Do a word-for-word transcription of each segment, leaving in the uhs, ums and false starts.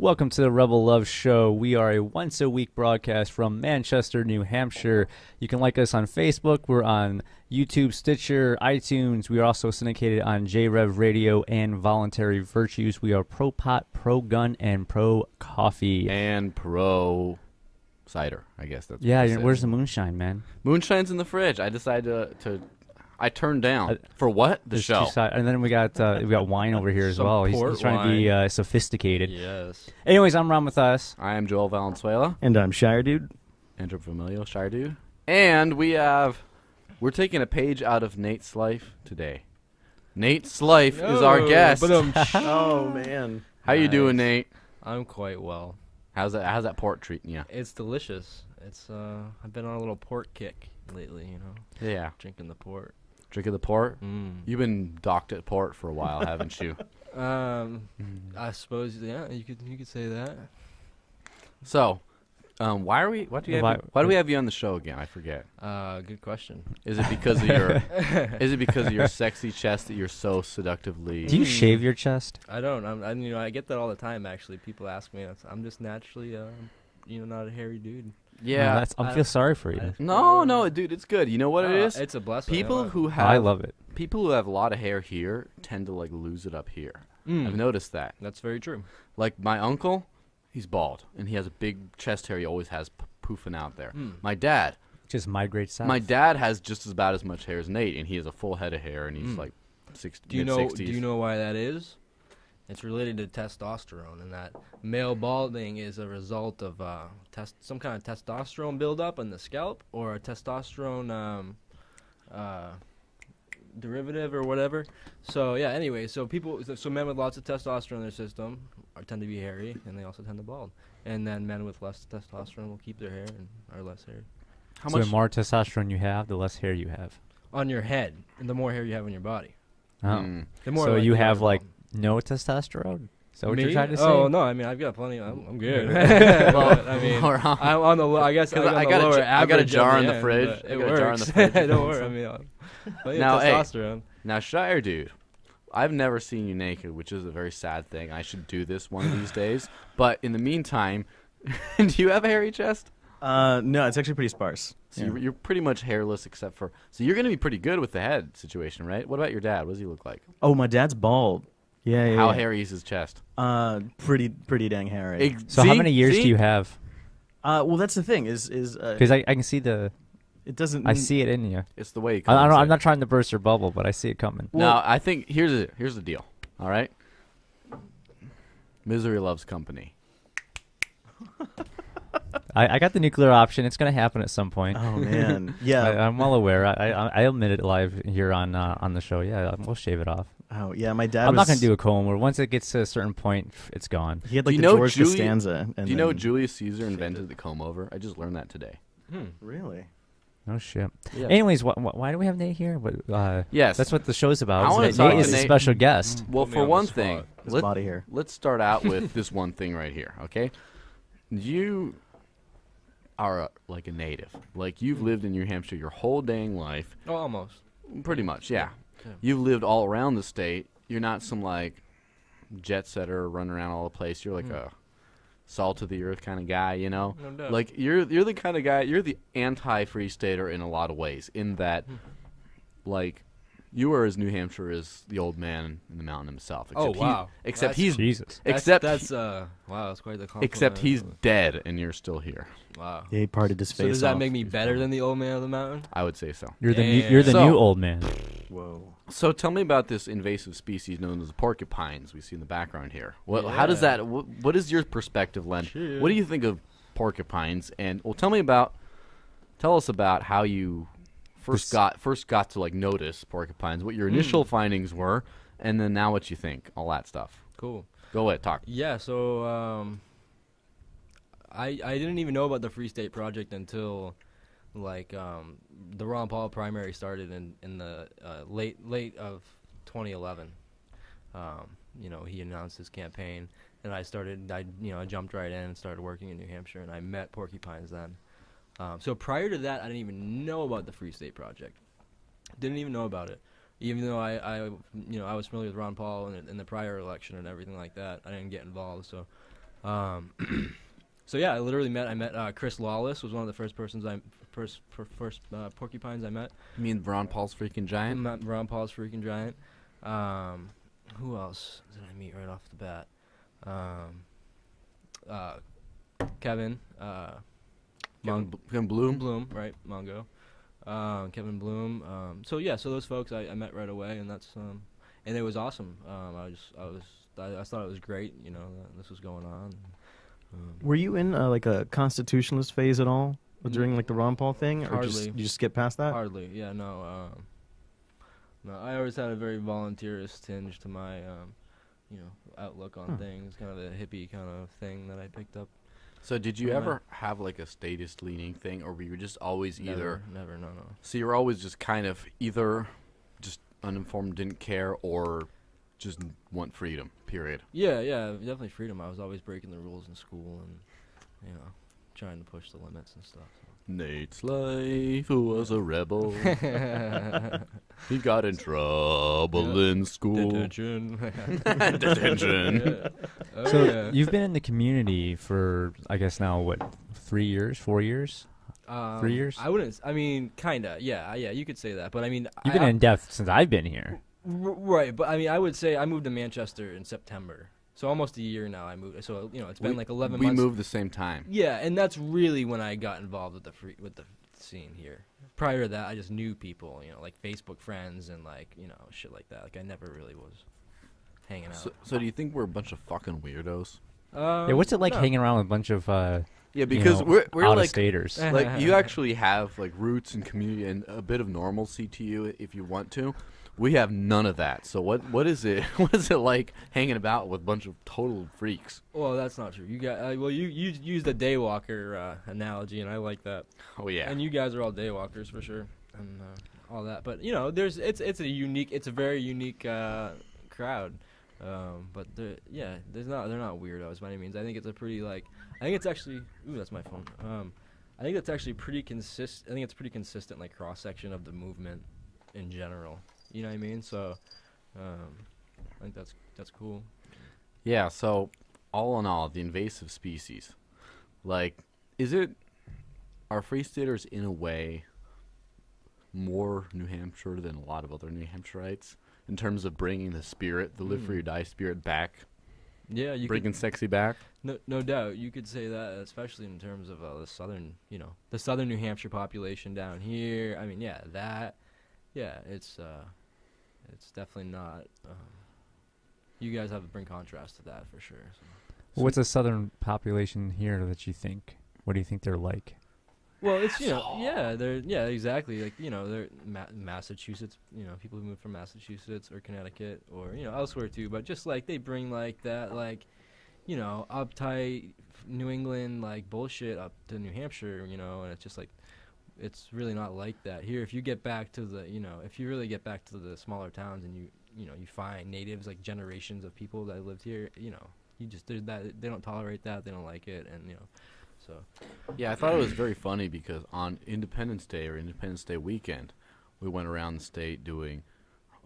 Welcome to the Rebel Love Show. We are a once-a-week broadcast from Manchester, New Hampshire. You can like us on Facebook. We're on YouTube, Stitcher, iTunes. We are also syndicated on J Rev Radio and Voluntary Virtues. We are pro-pot, pro-gun, and pro-coffee. And pro-cider, I guess. That's yeah, what where's the moonshine, man? Moonshine's in the fridge. I decided to... to I turned down uh, for what the show, and then we got uh, we got wine over here as well. He's, he's trying wine. to be uh, sophisticated. Yes. Anyways, I'm Ron Mathias. I am Joel Valenzuela, and I'm Shire Dude, Andrew Familio, Shire Dude, and we have we're taking a page out of Nate Sliffe today. Nate Sliffe oh, is our guest. Oh man, how nice. You doing, Nate? I'm quite well. How's that? How's that port treating you? It's delicious. It's uh, I've been on a little port kick lately, you know. Yeah, drinking the port. Drink of the port? Mm. You've been docked at port for a while, haven't you? Um, I suppose, yeah, you could you could say that. So, um, why are we? What do you? Why, have, why do we have you on the show again? I forget. Uh, good question. Is it because of your? Is it because of your sexy chest that you're so seductively? Do you shave your chest? I don't. I'm, I you know I get that all the time. Actually, people ask me. I'm just naturally, uh, you know, not a hairy dude. Yeah, no, that's, I feel sorry for you. No, no, dude, it's good. You know what uh, it is? It's a blessing. People I who have I love it. People who have a lot of hair here tend to like lose it up here. Mm. I've noticed that. That's very true. Like my uncle, he's bald and he has a big chest hair. He always has poofing out there. Mm. My dad just migrates south. My dad has just as about as much hair as Nate, and he has a full head of hair, and he's mm. like six, do you know? sixties. Do you know why that is? It's related to testosterone, and that male balding is a result of uh, test some kind of testosterone buildup in the scalp, or a testosterone um, uh, derivative or whatever. So yeah, anyway, so people, so men with lots of testosterone in their system are, tend to be hairy, and they also tend to bald. And then men with less testosterone will keep their hair and are less hairy. How so much the more testosterone you have, the less hair you have on your head, and the more hair you have on your body. Oh, mm. the more so like you have like. No testosterone. Is that what Me? you're trying to say? Oh no, I mean I've got plenty. Of, I'm, I'm good. Well, I mean, I'm on the. I guess I, I got lower a. I got a jar in the, the end, fridge. It works. Jar in the fridge. Don't worry. I mean, I'm now, testosterone. Hey, now Shire dude, I've never seen you naked, which is a very sad thing. I should do this one of these days. But in the meantime, do you have a hairy chest? Uh, no, it's actually pretty sparse. So yeah. you're, you're pretty much hairless except for. So you're gonna be pretty good with the head situation, right? What about your dad? What does he look like? Oh, my dad's bald. Yeah, yeah, how yeah. hairy is his chest? Uh, pretty, pretty dang hairy. Ex so see? how many years see? do you have? Uh, well, that's the thing is is because uh, I, I can see the. It doesn't. I see it in you. It's the way you come. I, I don't, I'm not trying to burst your bubble, but I see it coming. Well, no, I think here's a, here's the deal. All right. Misery loves company. I, I got the nuclear option. It's going to happen at some point. Oh man, yeah. I, I'm well aware. I, I I admit it live here on uh, on the show. Yeah, we'll shave it off. Oh yeah, my dad. I'm was, not gonna do a comb. Where once it gets to a certain point, it's gone. He had like the George Costanza. Do you know Julius Caesar invented the comb over? I just learned that today. Hmm. Really? Oh shit. Yeah. Anyways, wh wh why do we have Nate here? What, uh, yes, that's what the show's about. I Nate, Nate is Nate. a special guest. Mm, well, for on one thing, let, body hair. let's start out with this one thing right here. Okay, you are a, like a native. Like you've lived in New Hampshire your whole dang life. Oh, almost. Pretty much, yeah. You've lived all around the state. You're not some, like, jet-setter running around all the place. You're, like, mm. a salt-of-the-earth kind of guy, you know? No doubt. Like, you're, you're the kind of guy, you're the anti-free stater in a lot of ways, in that, like, you are as New Hampshire as the old man in the mountain himself. Except oh, wow. He, except that's, he's... Jesus. Except that's, that's uh, wow, that's quite the compliment. Except he's dead, and you're still here. Wow. Yeah, he parted his face So does that off. make me better than the old man of the mountain? I would say so. You're the, new, you're the so, new old man. Whoa. So tell me about this invasive species known as the porcupines we see in the background here. What, yeah. How does that... What, what is your perspective, Len? Cheers. What do you think of porcupines? And, well, tell me about... Tell us about how you... First got first got to like notice porcupines. What your initial mm. findings were, and then now what you think, all that stuff. Cool. Go ahead, talk. Yeah. So um, I I didn't even know about the Free State Project until like um, the Ron Paul primary started in in the uh, late late of twenty eleven. Um, you know, he announced his campaign, and I started. I you know I jumped right in and started working in New Hampshire, and I met porcupines then. Um, so prior to that, I didn't even know about the Free State Project. Didn't even know about it, even though I, I you know, I was familiar with Ron Paul and, and the prior election and everything like that. I didn't get involved, so Um, so yeah, I literally met I met uh, Chris Lawless was one of the first persons I first per, first uh, porcupines I met. You mean Ron Paul's freaking giant? I met Ron Paul's freaking giant. Um, who else did I meet right off the bat? Um, uh, Kevin. Uh, Kevin, Mon- Kevin Bloom. Bloom, right? Mongo. Um, Kevin Bloom. Um, so yeah, so those folks I, I met right away, and that's um, and it was awesome. Um, I just I was. I, I thought it was great, you know, that this was going on. Um, Were you in, uh, like, a constitutionalist phase at all during, like, the Ron Paul thing? Or hardly. Just, you just skip past that? Hardly, yeah, no. Um, no, I always had a very volunteerist tinge to my, um, you know, outlook on huh. things, kind of a hippie kind of thing that I picked up. So did you ever I, have, like, a statist-leaning thing, or were you just always never, either... Never, no, no. So you were always just kind of either just uninformed, didn't care, or... just want freedom, period. Yeah, yeah, definitely freedom. I was always breaking the rules in school and, you know, trying to push the limits and stuff. So. Nate Sliffe, who was a rebel. He got in trouble yeah. in school. Detention. Detention. Yeah. Oh, so yeah. You've been in the community for, I guess now, what, three years, four years? Um, three years? I wouldn't, I mean, kind of, yeah, yeah, you could say that. But I mean, You've I, been I, in depth since I've been here. Right, but I mean, I would say I moved to Manchester in September, so almost a year now. I moved, so you know, it's been we, like eleven. We months. We moved the same time. Yeah, and that's really when I got involved with the free, with the scene here. Prior to that, I just knew people, you know, like Facebook friends and like you know shit like that. Like I never really was hanging out. So, so do you think we're a bunch of fucking weirdos? Um, yeah, what's it like no. hanging around with a bunch of? Uh, yeah, because you know, we're we're like staters. Like you actually have like roots and community and a bit of normalcy to you if you want to. We have none of that. So what? What is it? What is it like hanging about with a bunch of total freaks? Well, that's not true. You got uh, well. You you used the daywalker uh, analogy, and I like that. Oh yeah. And you guys are all daywalkers for sure, and uh, all that. But you know, there's it's it's a unique, it's a very unique uh, crowd. Um, but yeah, there's not they're not weirdos by any means. I think it's a pretty like I think it's actually ooh that's my phone. Um, I think that's actually pretty consist. I think it's pretty consistent like cross section of the movement in general. You know what I mean? So, um, I think that's that's cool. Yeah. So, all in all, the invasive species, like, is it are free staters in a way more New Hampshire than a lot of other New Hampshireites in terms of bringing the spirit, the mm. live free or die spirit back? Yeah, you bringing could, sexy back. No, no doubt, you could say that, especially in terms of uh, the southern, you know, the southern New Hampshire population down here. I mean, yeah, that. Yeah, it's uh, it's definitely not. Um, you guys have to bring contrast to that for sure. So. Well, what's the southern population here that you think? What do you think they're like? Well, it's you know, yeah, they're yeah, exactly. Like you know, they're Ma- Massachusetts. You know, people who move from Massachusetts or Connecticut or you know elsewhere too. But just like they bring like that, like you know, uptight New England like bullshit up to New Hampshire. You know, and it's just like. It's really not like that here. If you get back to the, you know, if you really get back to the smaller towns and you, you know, you find natives like generations of people that lived here, you know, you just did that. They don't tolerate that. They don't like it, and you know, so. Yeah, I thought it was very funny because on Independence Day or Independence Day weekend, we went around the state doing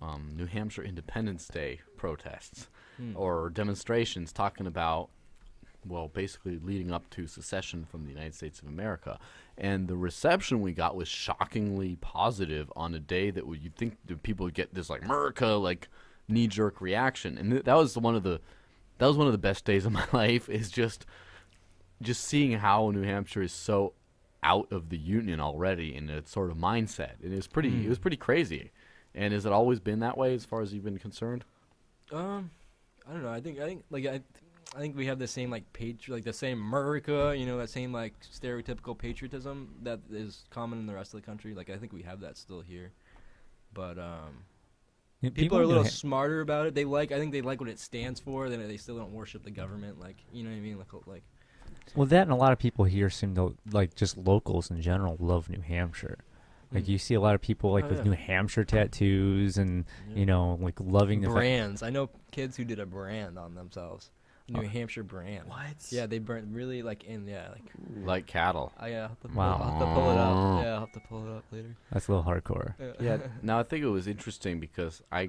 um, New Hampshire Independence Day protests mm. or demonstrations talking about. Well, basically leading up to secession from the United States of America. And the reception we got was shockingly positive on a day that we, you'd think that people would get this, like, America, like, knee-jerk reaction. And th- that was one of the that was one of the best days of my life is just just seeing how New Hampshire is so out of the Union already in its sort of mindset. And it was pretty, mm. it was pretty crazy. And has it always been that way as far as you've been concerned? Um, I don't know. I think, I think like, I... Th- I think we have the same like patri- like the same America, you know, that same like stereotypical patriotism that is common in the rest of the country. Like I think we have that still here, but um, yeah, people, people are a little ha- smarter about it. They like I think they like what it stands for. Then they still don't worship the government, like you know what I mean, like like. Well, that and a lot of people here seem to like just locals in general love New Hampshire. Like, you see a lot of people, like, oh, with yeah. New Hampshire tattoos and, yeah. you know, like, loving the brands. Fa- I know kids who did a brand on themselves. New okay. Hampshire brand. What? Yeah, they burnt really like in yeah like like cattle. Uh, yeah, I'll have to pull, wow. I'll have to pull it up. Yeah, I'll have to pull it up later. That's a little hardcore. Yeah. yeah. Now I think it was interesting because I,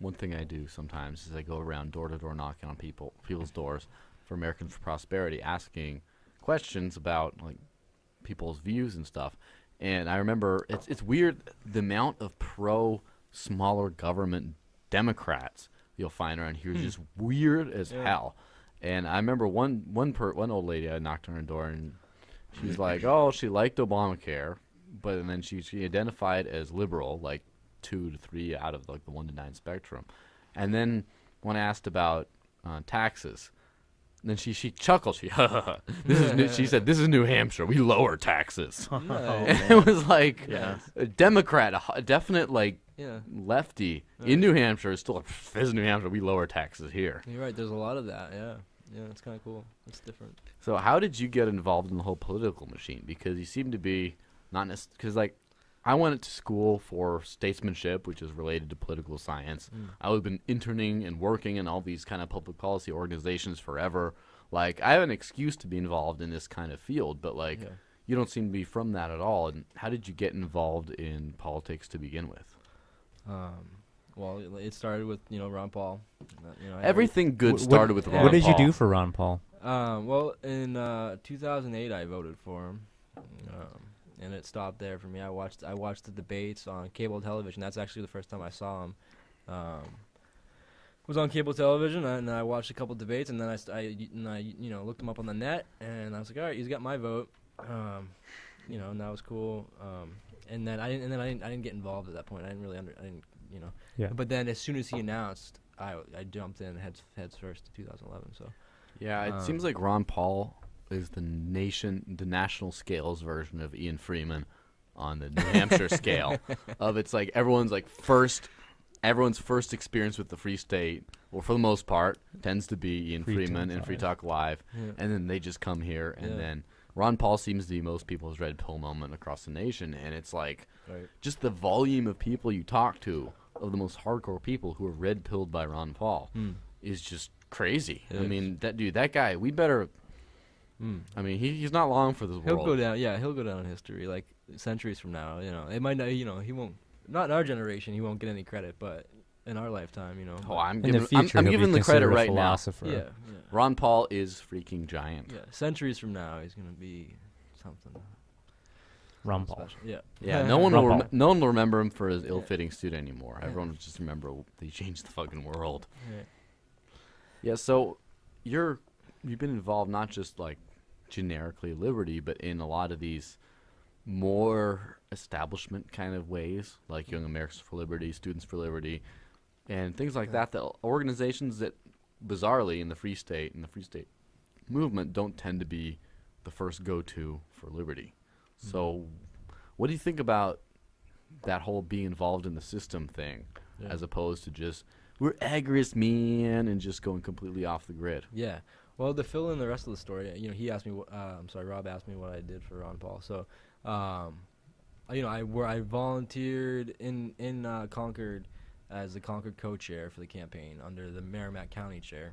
one thing I do sometimes is I go around door to door knocking on people people's doors, for Americans for Prosperity, asking questions about like people's views and stuff. And I remember it's it's weird the amount of pro smaller government Democrats you'll find around here is just weird as yeah. hell. And I remember one one per, one old lady, I knocked on her door and she was like, oh, she liked Obamacare, but and then she she identified as liberal, like two to three out of like the one to nine spectrum. And then when asked about uh, taxes, and then she she chuckled. She this is new, she said, this is New Hampshire. We lower taxes. Oh, and it was like yeah. a Democrat, a definite like yeah. lefty yeah. in New Hampshire is still like, this is New Hampshire. We lower taxes here. You're right. There's a lot of that. Yeah, yeah. It's kind of cool. It's different. So how did you get involved in the whole political machine? Because you seem to be not necessarily because like. I went to school for statesmanship, which is related to political science. Mm. I've been interning and working in all these kind of public policy organizations forever. Like, I have an excuse to be involved in this kind of field, but, like, yeah. you don't seem to be from that at all. And how did you get involved in politics to begin with? Um, well, it started with, you know, Ron Paul. You know, Everything good started with Ron Paul. What did you do for Ron Paul? Um, well, in uh, two thousand eight, I voted for him. Um, And it stopped there for me. I watched I watched the debates on cable television. That's actually the first time I saw him. Um, was on cable television, and I watched a couple debates, and then I, I, and I you know looked him up on the net, and I was like, all right, he's got my vote, um, you know, and that was cool. Um, and then I didn't and then I didn't I didn't get involved at that point. I didn't really under I didn't you know. Yeah. But then as soon as he announced, I I jumped in heads heads first in two thousand eleven. So. Yeah, it um, seems like Ron Paul is the nation, the national scales version of Ian Freeman on the New Hampshire scale of it's like everyone's like first, everyone's first experience with the Free State, well for the most part, tends to be Ian Free Freeman and Free Talk Live, yeah. and then they just come here, and yeah. then Ron Paul seems to be most people's red pill moment across the nation, and it's like right. just the volume of people you talk to, of the most hardcore people who are red pilled by Ron Paul, mm. is just crazy. It I is. mean that dude, that guy, we better. Mm. I mean, he, he's not long for this he'll world. He'll go down, yeah, he'll go down in history, like, centuries from now, you know. It might not, you know, he won't, not in our generation, he won't get any credit, but in our lifetime, you know. Oh, I'm giving the, future, I'm, I'm giving the credit right now. Yeah, yeah. Ron Paul is freaking giant. Yeah, centuries from now, he's going to be something. Ron Paul. Yeah. Yeah, no one, will rem no one will remember him for his yeah. ill-fitting suit anymore. Yeah. Everyone will just remember he changed the fucking world. Yeah, yeah so you're, you've been involved not just, like, generically liberty, but in a lot of these more establishment kind of ways, like Young Americans for Liberty, Students for Liberty, and things like that, that organizations that bizarrely in the Free State and the Free State movement don't tend to be the first go-to for liberty. Mm-hmm. So what do you think about that whole being involved in the system thing yeah. as opposed to just, we're agorist, man, and just going completely off the grid? Yeah. Well, to fill in the rest of the story, you know, he asked me. Wh uh, I'm sorry, Rob asked me what I did for Ron Paul. So, um, you know, I where I volunteered in in uh, Concord as the Concord co-chair for the campaign under the Merrimack County chair,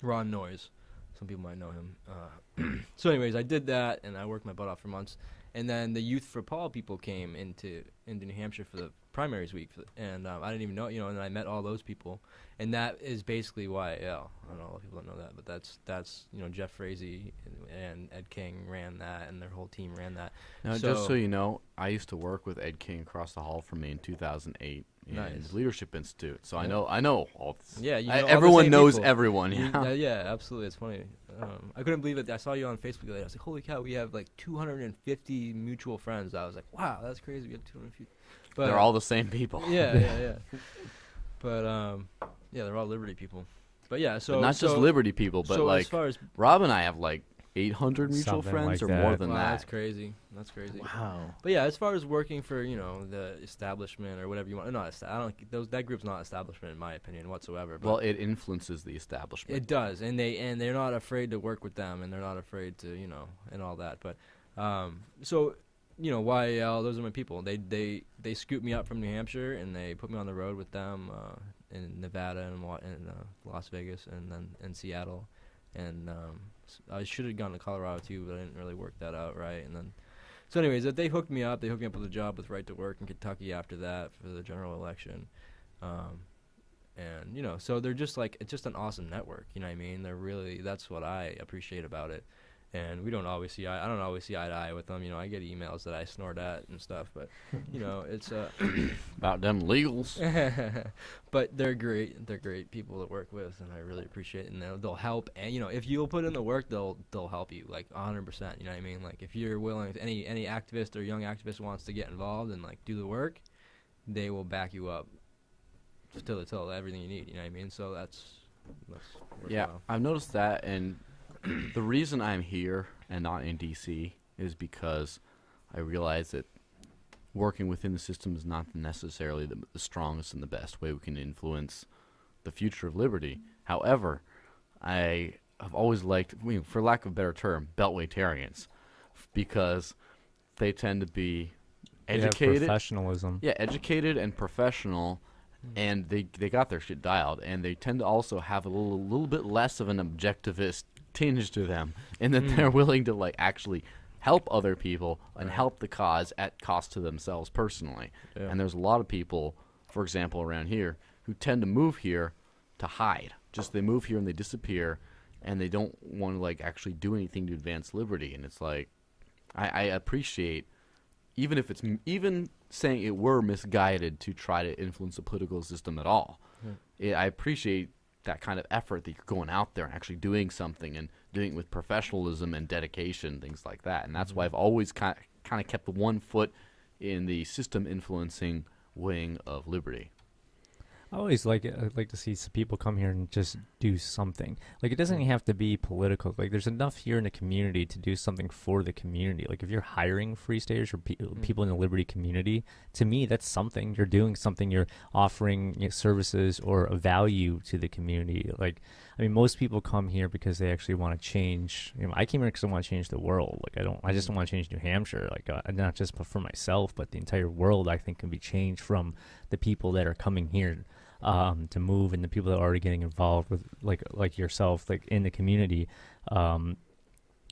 Ron Noyes. Some people might know him. Uh, so, anyways, I did that, and I worked my butt off for months. And then the Youth for Paul people came into into New Hampshire for the primaries week, for the, and um, I didn't even know, you know, and I met all those people, and that is basically Y A L. I don't know, a lot of people don't know that, but that's that's you know Jeff Frazee and, and Ed King ran that, and their whole team ran that. Now, so, just so you know, I used to work with Ed King across the hall from me in two thousand eight in nice. the Leadership Institute, so yeah. I know I know all. This. Yeah, you know I, all everyone the knows people. everyone. Yeah, you, uh, yeah, absolutely. It's funny. Um, I couldn't believe it. I saw you on Facebook later. I was like, holy cow, we have like two hundred fifty mutual friends. I was like, wow, that's crazy. We have two hundred fifty. But they're all the same people. Yeah, yeah, yeah. But, um, yeah, they're all liberty people. But, yeah, so. But not so, just liberty people, but, so like, as far as Rob and I have, like, eight hundred mutual friends like or that. more than wow, that. That's crazy. That's crazy. Wow. But, yeah, as far as working for, you know, the establishment or whatever you want. Not I don't, those, that group's not establishment, in my opinion, whatsoever. But well, it influences the establishment. It does. And, they, and they're not afraid to work with them, and they're not afraid to, you know, and all that. But, um, so. You know, Y A L, those are my people. They they they scooped me up from New Hampshire and they put me on the road with them uh, in Nevada and in uh, Las Vegas and then in Seattle. And um, I should have gone to Colorado too, but I didn't really work that out right. And then, so anyways, they hooked me up. They hooked me up with a job with Right to Work in Kentucky after that for the general election. Um, And, you know, so they're just like, it's just an awesome network. You know what I mean? They're really, that's what I appreciate about it. And we don't always see, I, I don't always see eye to eye with them. You know, I get emails that I snort at and stuff, but, you know, it's uh, about them legals. But they're great. They're great people to work with, and I really appreciate it. And they'll, they'll help. And, you know, if you'll put in the work, they'll they'll help you, like, one hundred percent. You know what I mean? Like, if you're willing, if any, any activist or young activist wants to get involved and, like, do the work, they will back you up. Till it's all everything you need, you know what I mean? So that's, that's yeah, well. I've noticed that, and the reason I'm here and not in D C is because I realize that working within the system is not necessarily the, the strongest and the best way we can influence the future of liberty. However, I have always liked, I mean, for lack of a better term, beltwaytarians, because they tend to be educated, professionalism, yeah, educated and professional. And they they got their shit dialed, and they tend to also have a little a little bit less of an objectivist tinge to them, and that mm. they're willing to like actually help other people and right. help the cause at cost to themselves personally. Yeah. And there's a lot of people, for example, around here who tend to move here to hide. Just they move here and they disappear, and they don't want to like actually do anything to advance liberty. And it's like, I, I appreciate, even if it's even. saying it were misguided to try to influence the political system at all. Hmm. It, I appreciate that kind of effort that you're going out there and actually doing something and doing it with professionalism and dedication, things like that. And that's why I've always kind of, kind of kept the one foot in the system influencing wing of liberty. I always like it. I'd like to see some people come here and just do something. Like, it doesn't have to be political. Like, there's enough here in the community to do something for the community. Like, if you're hiring free staters or pe mm. people in the liberty community, to me, that's something. You're doing something. You're offering, you know, services or a value to the community. Like, I mean, most people come here because they actually want to change. You know, I came here because I want to change the world. Like, I don't. I just don't want to change New Hampshire. Like, uh, not just for myself, but the entire world, I think, can be changed from the people that are coming here. Um, to move, and the people that are already getting involved with, like like yourself, like in the community, um,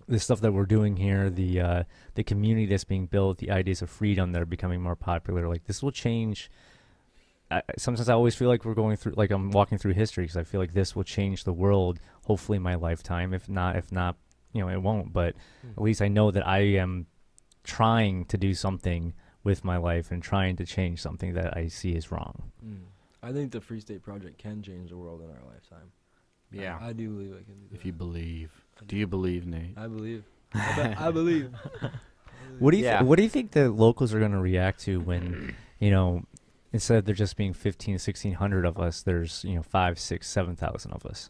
the stuff that we're doing here, the uh, the community that's being built, the ideas of freedom that are becoming more popular. Like, this will change. I, sometimes I always feel like we're going through, like I'm walking through history, because I feel like this will change the world. Hopefully, in my lifetime. If not, if not, you know, it won't. But mm. at least I know that I am trying to do something with my life and trying to change something that I see is wrong. Mm. I think the Free State Project can change the world in our lifetime. Yeah. I, I do believe it can do that. If you believe. Do, do you believe, Nate? I believe. I, be I believe. I believe. What do you yeah. What do you think the locals are going to react to when, you know, instead of there just being fifteen, sixteen hundred of us, there's, you know, five, six, seven thousand of us?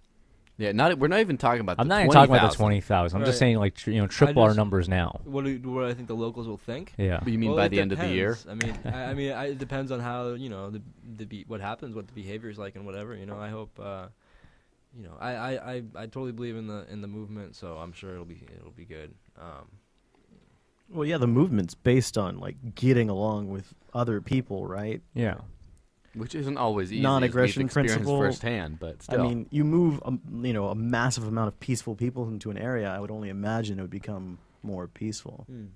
Yeah, not we're not even talking about the I'm not even talking about the twenty thousand. I'm right. just saying, like, you know, triple just, our numbers now. What do, what do I think the locals will think? Yeah. But you mean well, by the depends. end of the year? I mean, I, I mean, I, it depends on how, you know, the the be what happens, what the behavior is like and whatever, you know. I hope uh you know, I, I, I, I totally believe in the in the movement, so I'm sure it'll be it'll be good. Um Well, yeah, the movement's based on like getting along with other people, right? Yeah. Which isn't always easy. Non-aggression principle, firsthand, but still. I mean, you move, um, you know, a massive amount of peaceful people into an area. I would only imagine it would become more peaceful. Mm.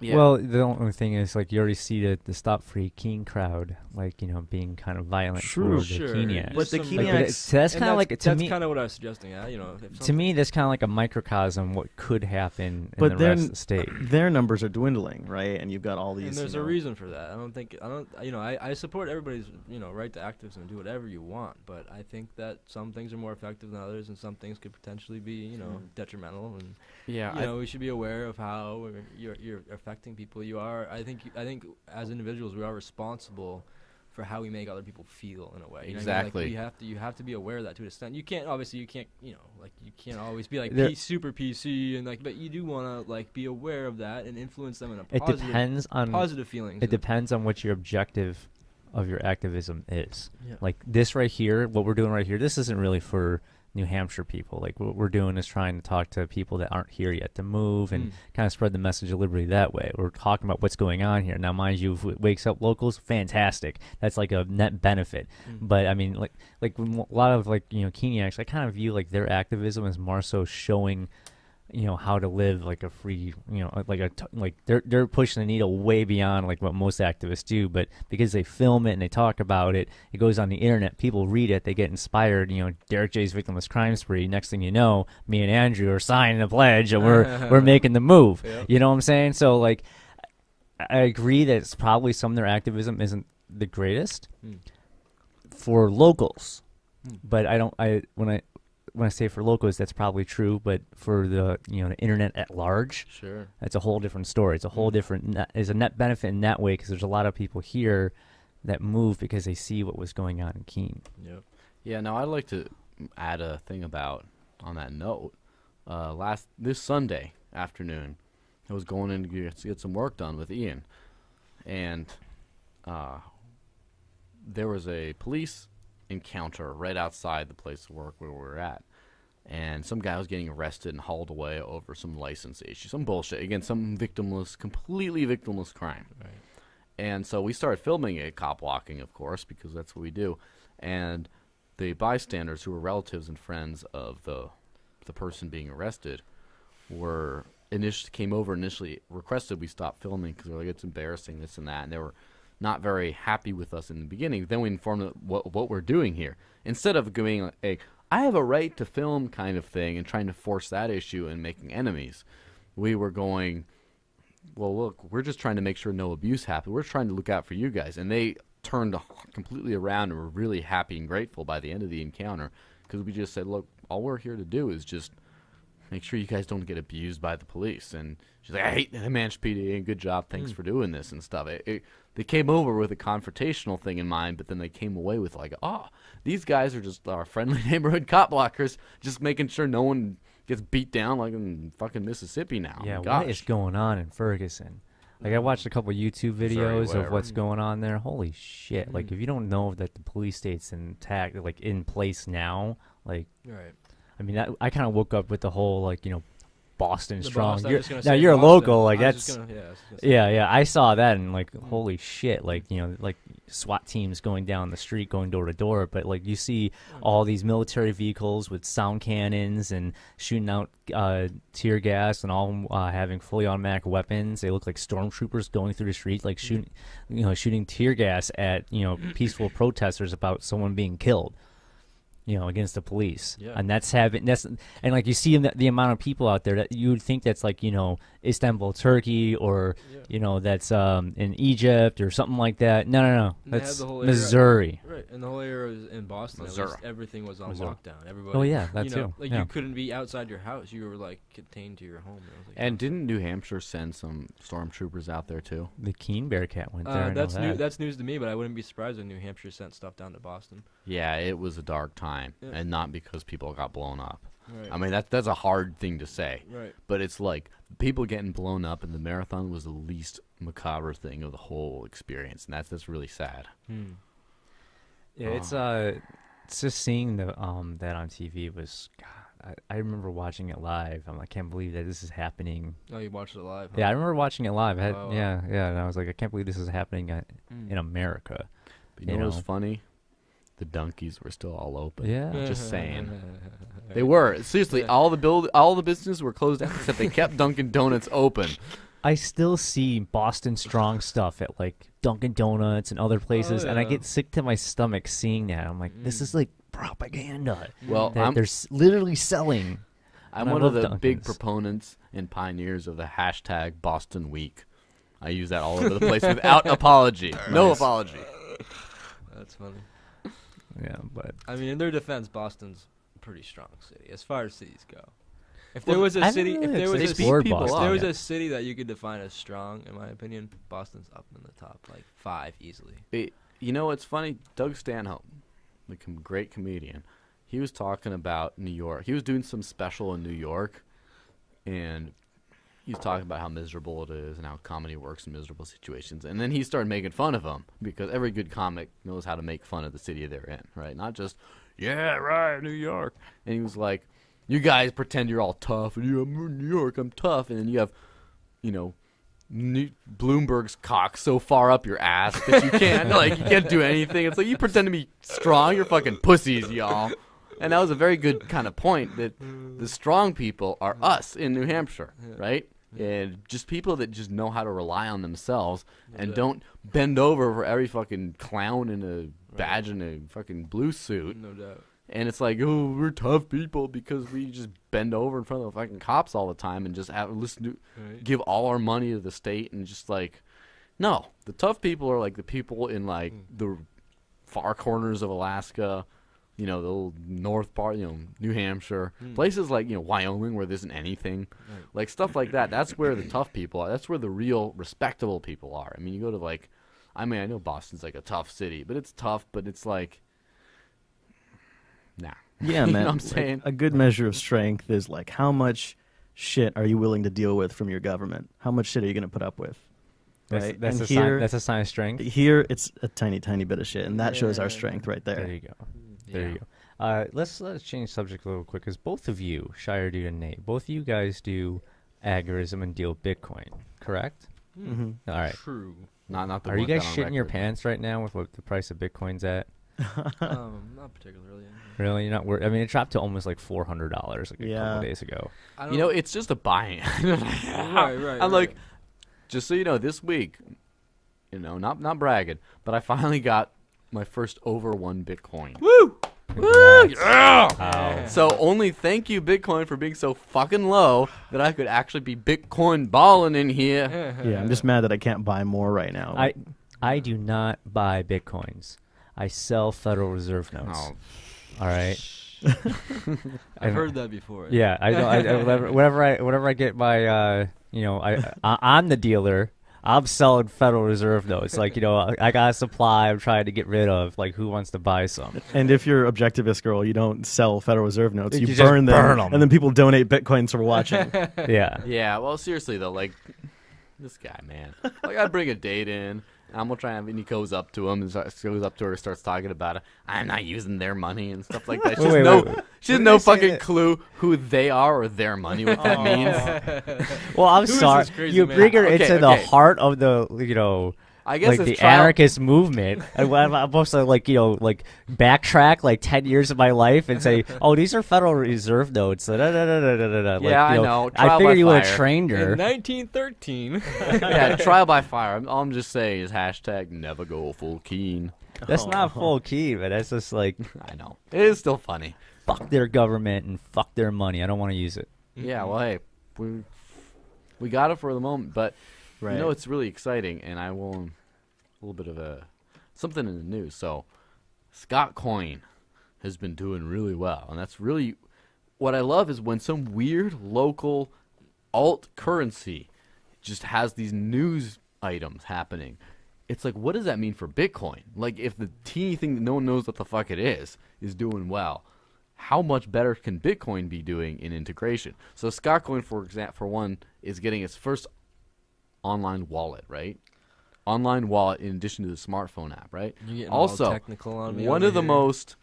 Yeah. Well, the only thing is, like, you already see the, the Stop Free King crowd, like, you know, being kind of violent towards sure. the Kenyaks. But the Kenyaks, like, so that's kind of like, to that's me, kind of what I was suggesting. Yeah, you know, to me, that's kind of like a microcosm what could happen but in the rest of the state. Their numbers are dwindling, right? And you've got all these. And there's you know, a reason for that. I don't think I don't. You know, I, I support everybody's you know right to activism and do whatever you want, but I think that some things are more effective than others, and some things could potentially be you know mm. detrimental. And yeah, you I know, we should be aware of how you're you're affected. Affecting people, you are. I think. I think as individuals, we are responsible for how we make other people feel in a way. You exactly. Know I mean? Like, you have to. You have to be aware of that to an extent. You can't. Obviously, you can't. You know, like you can't always be like P super P C and like. But you do want to like be aware of that and influence them in a positive. It depends on positive feelings. It depends on what your objective of your activism is. Yeah. Like this right here, what we're doing right here. This isn't really for New Hampshire people. Like what we're doing is trying to talk to people that aren't here yet to move and mm. kind of spread the message of liberty that way. We're talking about what's going on here. Now, mind you, if it wakes up locals, fantastic. That's like a net benefit. Mm. But I mean, like, like a lot of like, you know, Kenyaks, I kind of view like their activism as more so showing you know, how to live like a free, you know, like a, like they're, they're pushing the needle way beyond like what most activists do, but because they film it and they talk about it, it goes on the internet, people read it, they get inspired, you know, Derek J's victimless crime spree, next thing you know, me and Andrew are signing a pledge and we're, we're making the move, yep. You know what I'm saying? So like, I agree that it's probably some of their activism isn't the greatest mm. for locals, mm. but I don't, I, when I, when I say for locals, that's probably true, but for the, you know, the internet at large, sure, that's a whole different story. It's a whole different, is a net benefit in that way, because there's a lot of people here that move because they see what was going on in Keene. Yep. Yeah. Now I'd like to add a thing about on that note. Uh, last this Sunday afternoon, I was going in to get some work done with Ian, and uh, there was a police encounter right outside the place of work where we were at, and some guy was getting arrested and hauled away over some license issue, some bullshit, again, some victimless, completely victimless crime. Right. And so we started filming a cop walking, of course, because that's what we do. And the bystanders, who were relatives and friends of the the person being arrested, were initially came over initially requested we stop filming because they're like, it's embarrassing, this and that, and they were not very happy with us in the beginning. Then we informed them what, what we're doing here. Instead of going a, I have a right to film kind of thing and trying to force that issue and making enemies, we were going, well, look, we're just trying to make sure no abuse happens. We're trying to look out for you guys. And they turned completely around and were really happy and grateful by the end of the encounter, because we just said, look, all we're here to do is just make sure you guys don't get abused by the police. And she's like, I hate the Manchester P D, and good job, thanks mm. for doing this and stuff. It, it, they came over with a confrontational thing in mind, but then they came away with like, oh, these guys are just our friendly neighborhood cop blockers, just making sure no one gets beat down like in fucking Mississippi now. Yeah, gosh. What is going on in Ferguson? Like, I watched a couple YouTube videos Sorry, of what's going on there. Holy shit. Mm. Like, if you don't know that the police state's intact, like, in place now, like... Right. I mean, that, I kind of woke up with the whole, like, you know, Boston the strong. You're, now, you're Boston. a local. Like, that's, gonna, yeah, yeah, yeah. I saw that and, like, mm. holy shit. Like, you know, like SWAT teams going down the street, going door to door. But, like, you see mm. all these military vehicles with sound cannons and shooting out uh, tear gas and all uh, having fully automatic weapons. They look like stormtroopers going through the street, like, shooting, mm. you know, shooting tear gas at, you know, peaceful protesters about someone being killed, you know, against the police. Yeah. And that's having, that's, and like you see the, the amount of people out there that you would think that's like, you know, Istanbul, Turkey, or, yeah, you know, that's um, in Egypt or something like that. No, no, no. And that's the whole Missouri. Area, right. And the whole area was in Boston. Missouri. At least everything was on Missouri. Lockdown. Everybody. Oh, yeah. That's, you know, too. Like, yeah, you couldn't be outside your house. You were like contained to your home. Like, and didn't New Hampshire send some stormtroopers out there too? The Keene Bearcat went uh, there. That's new, that. That's news to me, but I wouldn't be surprised if New Hampshire sent stuff down to Boston. Yeah, it was a dark time. Yeah. And not because people got blown up. Right. I mean, that, that's a hard thing to say. Right. But it's like people getting blown up, and the marathon was the least macabre thing of the whole experience, and that's that's really sad. Hmm. Yeah, oh. it's uh, it's just seeing the um that on T V was. God, I, I remember watching it live. I'm, I can't believe that this is happening. Oh, you watched it live? Huh? Yeah, I remember watching it live. I had, oh, yeah, yeah, and I was like, I can't believe this is happening at, mm. in America. But you, you know, know what's funny? The donkeys were still all open. Yeah, just saying, they were seriously all the build, all the businesses were closed down except they kept Dunkin' Donuts open. I still see Boston strong stuff at like Dunkin' Donuts and other places, oh, yeah, and I get sick to my stomach seeing that. I'm like, mm. this is like propaganda. Well, that they're literally selling. I'm one of the Dunkin's. big proponents and pioneers of the hashtag Boston Week. I use that all over the place without apology. No nice. apology. That's funny. Yeah, but I mean, in their defense, Boston's a pretty strong city as far as cities go. If well, there was a I city, if there was a people, people if there was yeah. a city that you could define as strong, in my opinion, Boston's up in the top like five easily. It, you know, it's funny. Doug Stanhope, the com great comedian, he was talking about New York. He was doing some special in New York, and he was talking about how miserable it is and how comedy works in miserable situations. And then he started making fun of them, because every good comic knows how to make fun of the city they're in, right? Not just, yeah, right, New York. And he was like, you guys pretend you're all tough, and you, I'm in New York, I'm tough. And then you have, you know, New Bloomberg's cock so far up your ass that you can't, like, you can't do anything. It's like, you pretend to be strong, you're fucking pussies, y'all. And that was a very good kind of point, that the strong people are us in New Hampshire, yeah. right? Yeah. And just people that just know how to rely on themselves and yeah. don't bend over for every fucking clown in a badge right. and a fucking blue suit. No doubt. And it's like, oh, we're tough people because we just bend over in front of the fucking cops all the time and just have, listen to, right. give all our money to the state and just like, no. The tough people are like the people in like mm. the far corners of Alaska, you know, the old north part, you know, New Hampshire, mm. places like, you know, Wyoming where there isn't anything, right. like stuff like that. That's where the tough people are. That's where the real respectable people are. I mean, you go to like, I mean, I know Boston's like a tough city, but it's tough, but it's like, nah. Yeah, man. You know what I'm saying? A good measure of strength is like, how much shit are you willing to deal with from your government? How much shit are you going to put up with? That's, right? that's, a here, sign, that's a sign of strength. Here, it's a tiny, tiny bit of shit, and that yeah. shows our strength right there. There you go. There yeah. you go. Uh, let's, let's change subject a little quick, because both of you, Shire Dude and Nate, both of you guys do agorism and deal Bitcoin, correct? Mm-hmm. All right. True. Not, not the Are you guys shitting record. your pants right now with what the price of Bitcoin's at? um, not particularly. Really, you're not worried. I mean, it dropped to almost like four hundred dollars like a yeah. couple of days ago. You know, it's just a buy-in. right, right. I'm right. like, just so you know, this week, you know, not not bragging, but I finally got my first over one Bitcoin. Woo! Woo! Yeah! Oh. So only thank you, Bitcoin, for being so fucking low that I could actually be Bitcoin balling in here. Yeah, I'm just mad that I can't buy more right now. I I do not buy Bitcoins. I sell Federal Reserve notes. Oh. All right. I've heard that before. Yeah, I, I, I whenever, whenever I whenever I get my, uh, you know, I, I I'm the dealer. I'm selling Federal Reserve notes. Like, you know, I, I got a supply I'm trying to get rid of. Like, who wants to buy some? And if you're objectivist, girl, you don't sell Federal Reserve notes. You, you burn, them, burn them, and then people donate Bitcoins for watching. Yeah. Yeah. Well, seriously though, like this guy, man. Like, I bring a date in. I'm gonna try and, and he goes up to him and starts, goes up to her and starts talking about it. I'm not using their money and stuff like that. She has wait, no, wait, wait. She has no fucking that? clue who they are or their money, what that means. Well, I'm who sorry, you man? bring her okay, into okay. the heart of the, you know, I guess like the anarchist movement. I'm supposed to like, you know, like backtrack like ten years of my life and say, oh, these are Federal Reserve notes. Da, da, da, da, da, da. Like, yeah, you know, I know. Trial I figure you would have trained her. In nineteen thirteen. Yeah, trial by fire. I'm, all I'm just saying is hashtag never go full keen. That's oh. not full keen, but that's just like. I know. It is still funny. Fuck their government and fuck their money. I don't want to use it. Yeah, well, hey, we, we got it for the moment, but. Right. You know, it's really exciting, and I will um, a little bit of a something in the news. So, Scotcoin has been doing really well, and that's really what I love is when some weird local alt currency just has these news items happening. It's like, what does that mean for Bitcoin? Like, if the teeny thing that no one knows what the fuck it is is doing well, how much better can Bitcoin be doing in integration? So, Scotcoin, for example, for one, is getting its first online wallet, right? Online wallet in addition to the smartphone app, right? Also, technical on me one of the here. most,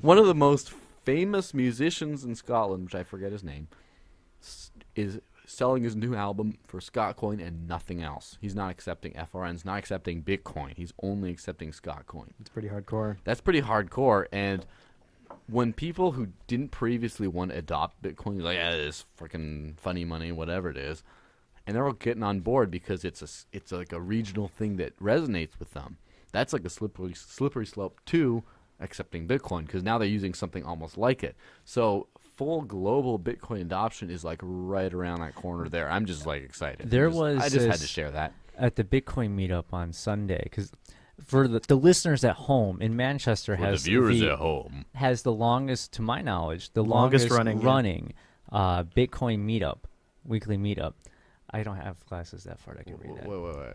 one of the most famous musicians in Scotland, which I forget his name, is selling his new album for Scotcoin and nothing else. He's not accepting F R Ns, not accepting Bitcoin. He's only accepting Scotcoin. It's pretty hardcore. That's pretty hardcore, and when people who didn't previously want to adopt Bitcoin, like, yeah, it's freaking funny money, whatever it is. And they're all getting on board because it's a, it's like a regional thing that resonates with them. That's like a slippery slippery slope to accepting Bitcoin because now they're using something almost like it. So full global Bitcoin adoption is like right around that corner there. I'm just like excited. There just, was I just had to share that at the Bitcoin meetup on Sunday because for the, the listeners at home in Manchester for has the viewers the, at home has the longest, to my knowledge, the longest, longest running running uh, Bitcoin meetup weekly meetup. I don't have glasses that far. I can read that. Wait, wait, wait.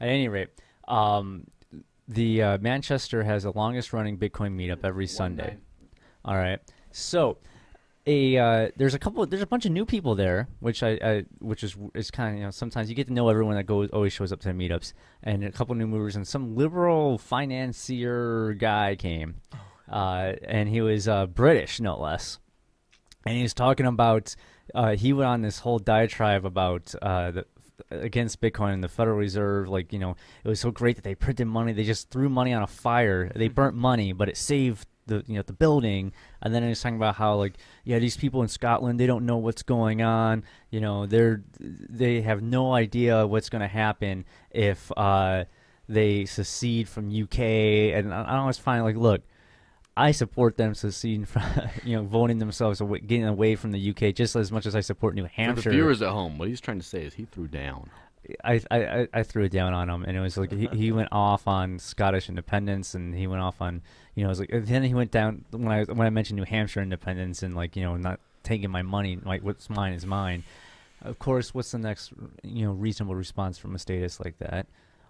At any rate, um, the uh, Manchester has the longest-running Bitcoin meetup every One Sunday. Night. All right. So, a uh, there's a couple. Of, there's a bunch of new people there, which I, I which is is kind of you know sometimes you get to know everyone that goes always shows up to the meetups, and a couple new movers and some liberal financier guy came, uh, and he was uh, British no less, and he was talking about. Uh, he went on this whole diatribe about uh, the, against Bitcoin and the Federal Reserve. Like, you know, it was so great that they printed money. They just threw money on a fire. They burnt money, but it saved the you know the building, and then he's talking about how like yeah these people in Scotland, they don't know what's going on, you know they're they have no idea what's going to happen if uh, they secede from U K, and I always find like look. I support them seceding from, you know, voting themselves, away, getting away from the U K, just as much as I support New Hampshire. For the viewers at home, what he's trying to say is he threw down. I I, I threw it down on him, and it was like he, he went off on Scottish independence, and he went off on, you know, it was like then he went down when I when I mentioned New Hampshire independence and like you know not taking my money, like what's mine is mine. Of course, what's the next you know reasonable response from a statist like that?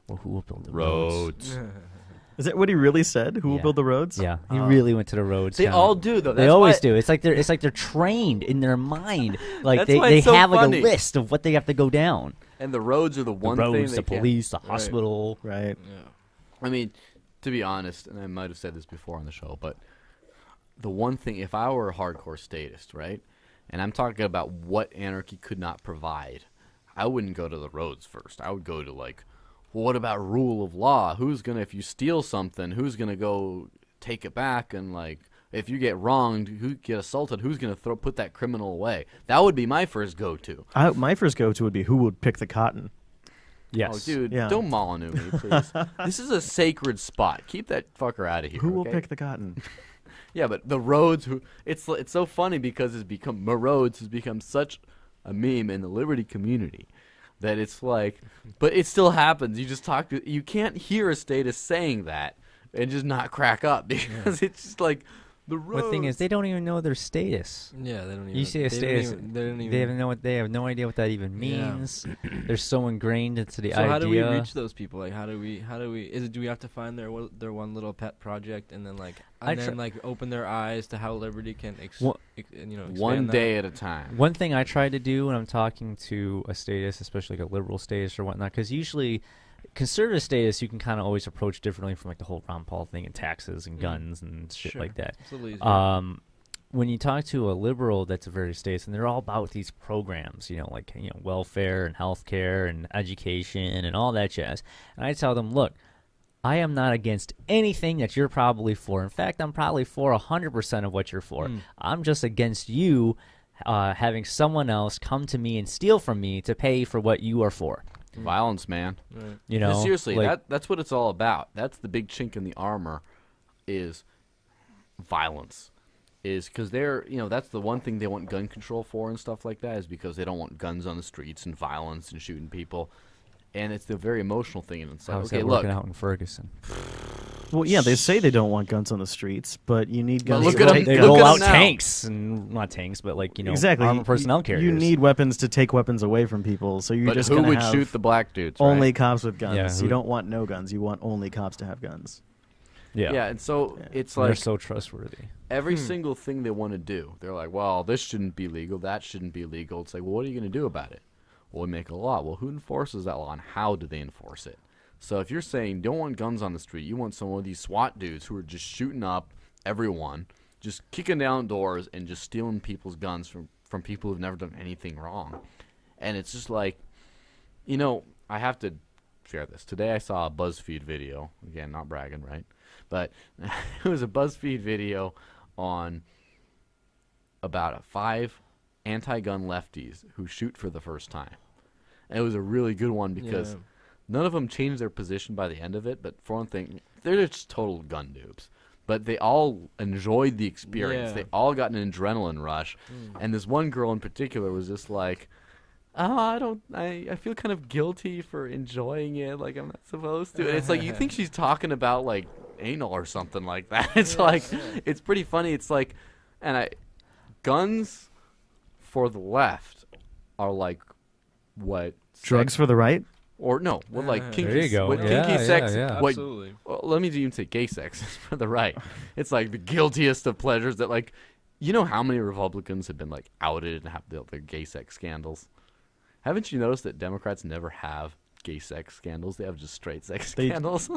Well, who will build the roads? roads? Is that what he really said? Who yeah. will build the roads? Yeah, he um, really went to the roads. They kinda. all do though. That's they always do. It's like they're it's like they're trained in their mind. Like they, they so have funny. like a list of what they have to go down. And the roads are the one the roads, thing. The roads, the police, can. the hospital. Right. right. Yeah. I mean, to be honest, and I might have said this before on the show, but the one thing, if I were a hardcore statist, right, and I'm talking about what anarchy could not provide, I wouldn't go to the roads first. I would go to like. What about rule of law? Who's gonna if you steal something? Who's gonna go take it back? And like, if you get wronged, who get assaulted? Who's gonna throw put that criminal away? That would be my first go-to. My first go-to would be who would pick the cotton. Yes, oh, dude, yeah. don't molyneux me, please. This is a sacred spot. Keep that fucker out of here. Who will okay? pick the cotton? Yeah, but the roads. Who? It's it's so funny because it's become roads has become such a meme in the Liberty community. That it's like, but it still happens. You just talk to, you can't hear a statist saying that and just not crack up because yeah. it's just like the road. The thing is, they don't even know their status. Yeah, they don't even. You see a status, don't even, they don't even. They have no, they have no idea what that even means. Yeah. They're so ingrained into the so idea. So how do we reach those people? Like, how do we, how do we? Is it do we have to find their their one little pet project and then like and I then like open their eyes to how liberty can, ex well, ex you know, expand one day that. at a time. One thing I try to do when I'm talking to a statist, especially like a liberal statist or whatnot, because usually. Conservative status, you can kind of always approach differently from like the whole Ron Paul thing and taxes and guns and shit sure. like that. It's a little easier. Um, when you talk to a liberal that's a very status, and they're all about these programs, you know, like you know welfare and healthcare and education and all that jazz. And I tell them, look, I am not against anything that you're probably for. In fact, I'm probably for a hundred percent of what you're for. Mm. I'm just against you uh, having someone else come to me and steal from me to pay for what you are for. Violence, man. Right. You know, seriously, like, that, that's what it's all about. That's the big chink in the armor, is violence, is because they're you know that's the one thing they want gun control for and stuff like that is because they don't want guns on the streets and violence and shooting people, and it's the very emotional thing. And it's like, okay, look, out in Ferguson. Well, yeah, they say they don't want guns on the streets, but you need guns. Well, look to at take them, they roll out tanks and not tanks, but like you know, exactly. armored personnel carriers. You need weapons to take weapons away from people. So you're but just who would have shoot the black dudes? Only right? cops with guns. Yeah, you don't want no guns. You want only cops to have guns. Yeah, yeah, and so yeah. it's like they're so trustworthy. Every hmm. single thing they want to do, they're like, well, this shouldn't be legal. That shouldn't be legal. It's like, well, what are you going to do about it? Well, we make a law. Well, who enforces that law, and how do they enforce it? So if you're saying don't want guns on the street, you want some of these SWAT dudes who are just shooting up everyone, just kicking down doors and just stealing people's guns from, from people who've never done anything wrong. And it's just like, you know, I have to share this. Today I saw a BuzzFeed video. Again, not bragging, right? But it was a BuzzFeed video on about five anti-gun lefties who shoot for the first time. And it was a really good one because... Yeah. None of them changed their position by the end of it, but for one thing, they're just total gun noobs. But they all enjoyed the experience. Yeah. They all got an adrenaline rush. Mm. And this one girl in particular was just like, oh, I don't, I, I feel kind of guilty for enjoying it. Like, I'm not supposed to. And it's like, you think she's talking about, like, anal or something like that. It's yeah, like, yeah. it's pretty funny. It's like, and I, guns for the left are like, what? Drugs sex? for the right? Or no, well, yeah, like kinky, there you go. What yeah, kinky yeah, sex. Yeah, yeah. What, Absolutely. Well, let me even say gay sex for the right. It's like the guiltiest of pleasures that, like, you know how many Republicans have been, like, outed and have their, their gay sex scandals? Haven't you noticed that Democrats never have gay sex scandals? They have just straight sex they, scandals.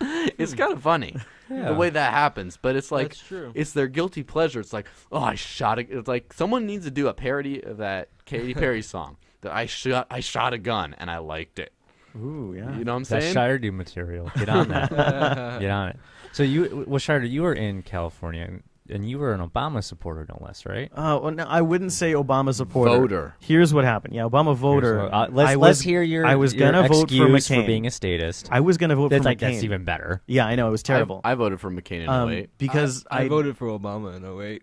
It's kind of funny yeah. the way that happens, but it's like it's their guilty pleasure. It's like, oh, I shot a. It's like someone needs to do a parody of that Katy Perry song. That I shot, I shot a gun and I liked it. Ooh, yeah. You know what I'm That's saying? That's Shiredy material. Get on that. Get on it. So you, well, Shiredy, you were in California, and you were an Obama supporter, no less, right? Uh, well, no, I wouldn't say Obama supporter. Voter. Here's what happened. Yeah, Obama voter. What, uh, let's, I was, let's hear your. I was your gonna vote for McCain for being a statist. I was gonna vote that's for like, McCain. That's even better. Yeah, I know it was terrible. I, I voted for McCain in um, oh eight because I, I, I voted for Obama in oh eight.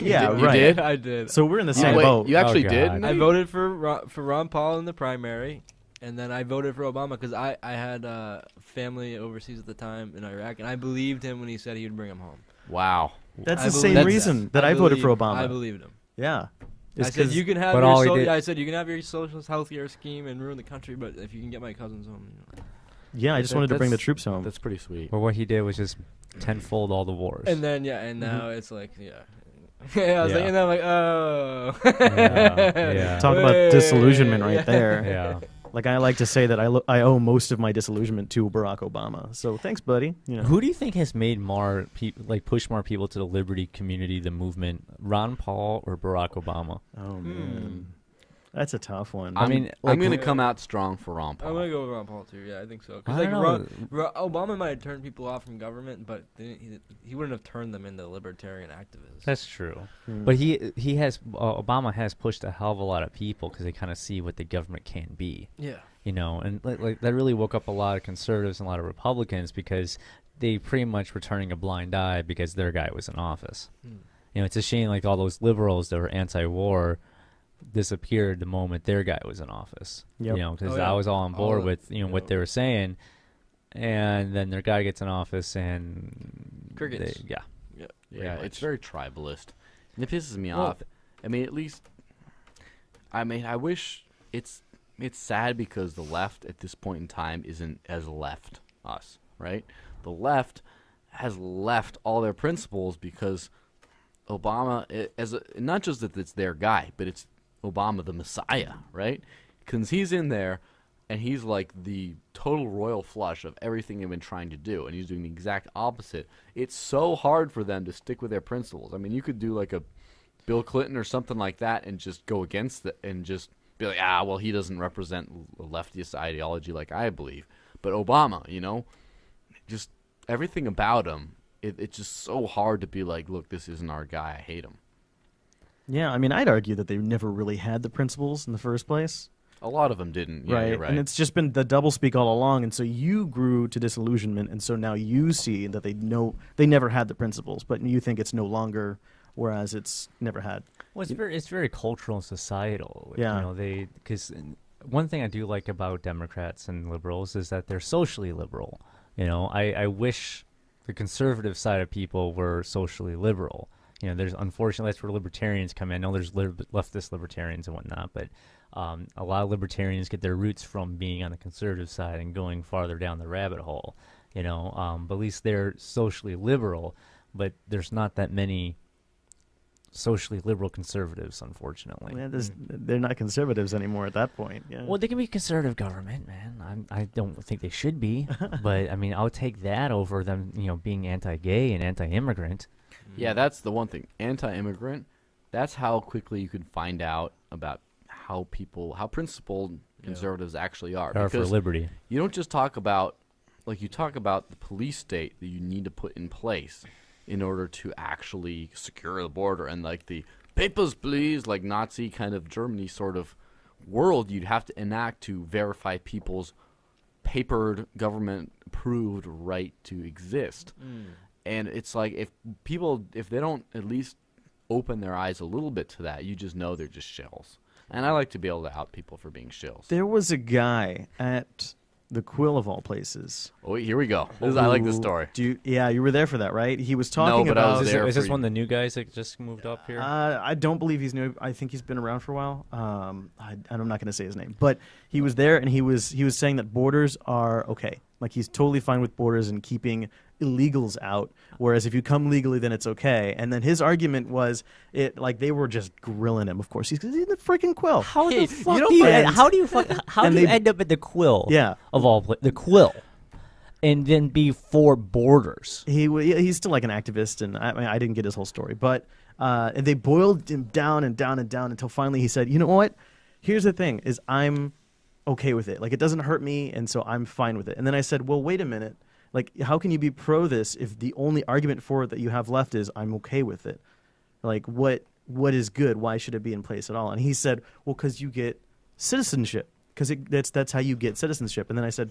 Yeah, you right. You did? I did. So we're in the same Wait, boat. You actually oh, did. I voted for Ron, for Ron Paul in the primary. And then I voted for Obama because I, I had uh, family overseas at the time in Iraq, and I believed him when he said he would bring him home. Wow. That's I the same reason that, that I, I voted for Obama. I believed him. Yeah. It's I said, you can have your so I said, you can have your socialist healthcare scheme and ruin the country, but if you can get my cousins home. You know. Yeah, I just that, wanted to bring the troops home. That's pretty sweet. Well, what he did was just tenfold all the wars. And then, yeah, and now mm-hmm. it's like, yeah. Yeah, I was yeah. like, and I'm like, oh. yeah. Yeah. Talk Wait. about disillusionment right there. Yeah. Like I like to say that I lo I owe most of my disillusionment to Barack Obama. So thanks, buddy. You know. Who do you think has made more people like push more people to the liberty community, the movement, Ron Paul or Barack Obama? Oh man, hmm. that's a tough one. I, I mean, like, I'm gonna yeah. come out strong for Ron Paul. I'm gonna go with Ron Paul too. Yeah, I think so. Because like Ron, Ron, Obama might have turned people off from government, but they, he he wouldn't have turned them into libertarian activists. That's true. Hmm. But he he has uh, Obama has pushed a hell of a lot of people because they kind of see what the government can be. Yeah. You know, and like, like that really woke up a lot of conservatives and a lot of Republicans because they pretty much were turning a blind eye because their guy was in office. Hmm. You know, it's a shame like all those liberals that were anti-war disappeared the moment their guy was in office. Yep. You know, because oh, yeah. I was all on board all with you know yeah. what they were saying, and then their guy gets in office and crickets. They, yeah, yeah, yeah. It's very tribalist, and it pisses me well, off. I mean, at least, I mean, I wish it's it's sad because the left at this point in time isn't as left us, right? The left has left all their principles because Obama, it, as a, not just that it's their guy, but it's Obama the Messiah, right? Because he's in there, and he's like the total royal flush of everything they've been trying to do, and he's doing the exact opposite. It's so hard for them to stick with their principles. I mean, you could do like a Bill Clinton or something like that and just go against it and just be like, ah, well, he doesn't represent a leftist ideology like I believe. But Obama, you know, just everything about him, it, it's just so hard to be like, look, this isn't our guy. I hate him. Yeah, I mean, I'd argue that they never really had the principles in the first place. A lot of them didn't, yeah, right? You're right. And it's just been the doublespeak all along, and so you grew to disillusionment, and so now you see that they know they never had the principles, but you think it's no longer, whereas it's never had. Well, it's very, it's very cultural and societal. Yeah, you know, they because one thing I do like about Democrats and liberals is that they're socially liberal. You know, I, I wish the conservative side of people were socially liberal. You know, there's unfortunately that's where libertarians come in. I know there's lib leftist libertarians and whatnot, but um, a lot of libertarians get their roots from being on the conservative side and going farther down the rabbit hole. You know, um, but at least they're socially liberal. But there's not that many socially liberal conservatives, unfortunately. Yeah, they're not conservatives anymore at that point. Yeah. Well, they can be conservative government, man. I'm, I don't think they should be, but I mean, I'll take that over them, you know, being anti-gay and anti-immigrant. Yeah, that's the one thing. Anti-immigrant, that's how quickly you can find out about how people, how principled conservatives yeah. actually are. Are for liberty. You don't just talk about, like you talk about the police state that you need to put in place in order to actually secure the border and like the papers, please, like Nazi kind of Germany sort of world you'd have to enact to verify people's papered government-approved right to exist. Mm. And it's like if people, if they don't at least open their eyes a little bit to that, you just know they're just shills. And I like to be able to out people for being shills. There was a guy at the Quill of all places. Oh, here we go. This is, I like this story. Do you, yeah, you were there for that, right? He was talking no, but about. I was is, there is this you. one of the new guys that just moved up here? Uh, I don't believe he's new. I think he's been around for a while. Um, I, I'm not going to say his name, but he was there, and he was he was saying that borders are okay. Like he's totally fine with borders and keeping illegals out, whereas if you come legally, then it's okay. And then his argument was, it like they were just grilling him. Of course, he's, he's in the freaking Quill. How the fuck do you end, how do you fuck, how do you they, end up at the Quill? Yeah, of all places, the Quill, and then be for borders. He he's still like an activist, and I, I, mean, I didn't get his whole story, but uh, and they boiled him down and down and down until finally he said, you know what? Here's the thing: is I'm okay with it. Like, it doesn't hurt me, and so I'm fine with it. And then I said, well, wait a minute. Like, how can you be pro this if the only argument for it that you have left is I'm okay with it? Like, what what is good? Why should it be in place at all? And he said, well, because you get citizenship. Because that's, that's how you get citizenship. And then I said,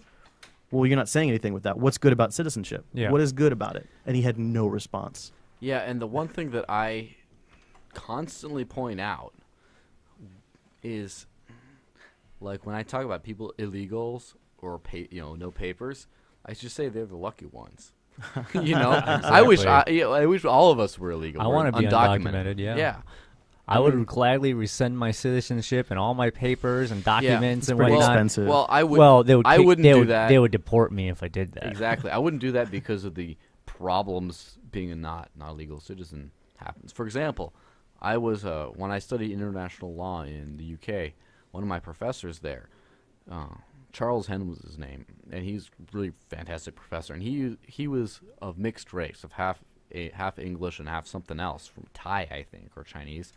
well, you're not saying anything with that. What's good about citizenship? Yeah. What is good about it? And he had no response. Yeah, and the one thing that I constantly point out is, like, when I talk about people illegals or pay, you know, no papers, I just say they're the lucky ones. You know, exactly. I wish I, you know, I wish all of us were illegal. I want to be undocumented. undocumented. Yeah, yeah. I, I would mean, gladly rescind my citizenship and all my papers and documents yeah, and whatnot. Expensive. Well, I would. Well, they would. I wouldn't they do would, that. They would deport me if I did that. Exactly. I wouldn't do that because of the problems being a not not legal citizen happens. For example, I was uh, when I studied international law in the U K. One of my professors there, uh, Charles Henn was his name, and he's a really fantastic professor. And he he was of mixed race, of half a, half English and half something else, from Thai, I think, or Chinese.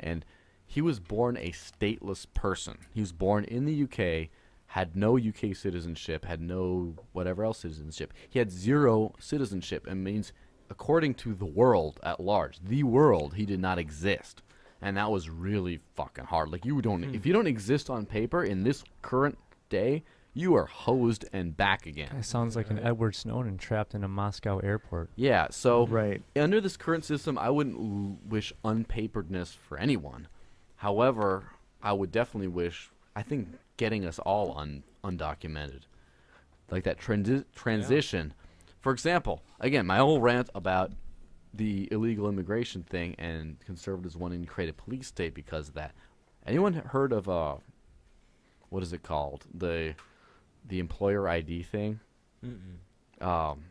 And he was born a stateless person. He was born in the U K, had no U K citizenship, had no whatever else citizenship. He had zero citizenship, and means, according to the world at large, the world, he did not exist. And that was really fucking hard. Like, you don't, mm. if you don't exist on paper in this current day, you are hosed and back again. That sounds like an Edward Snowden trapped in a Moscow airport. Yeah, so right. under this current system, I wouldn't wish unpaperedness for anyone. However, I would definitely wish, I think, getting us all un undocumented. Like that transi transition. Yeah. For example, again, my whole rant about the illegal immigration thing and conservatives wanting to create a police state because of that. Anyone heard of uh, what is it called? The the employer I D thing? Mm-mm. Um,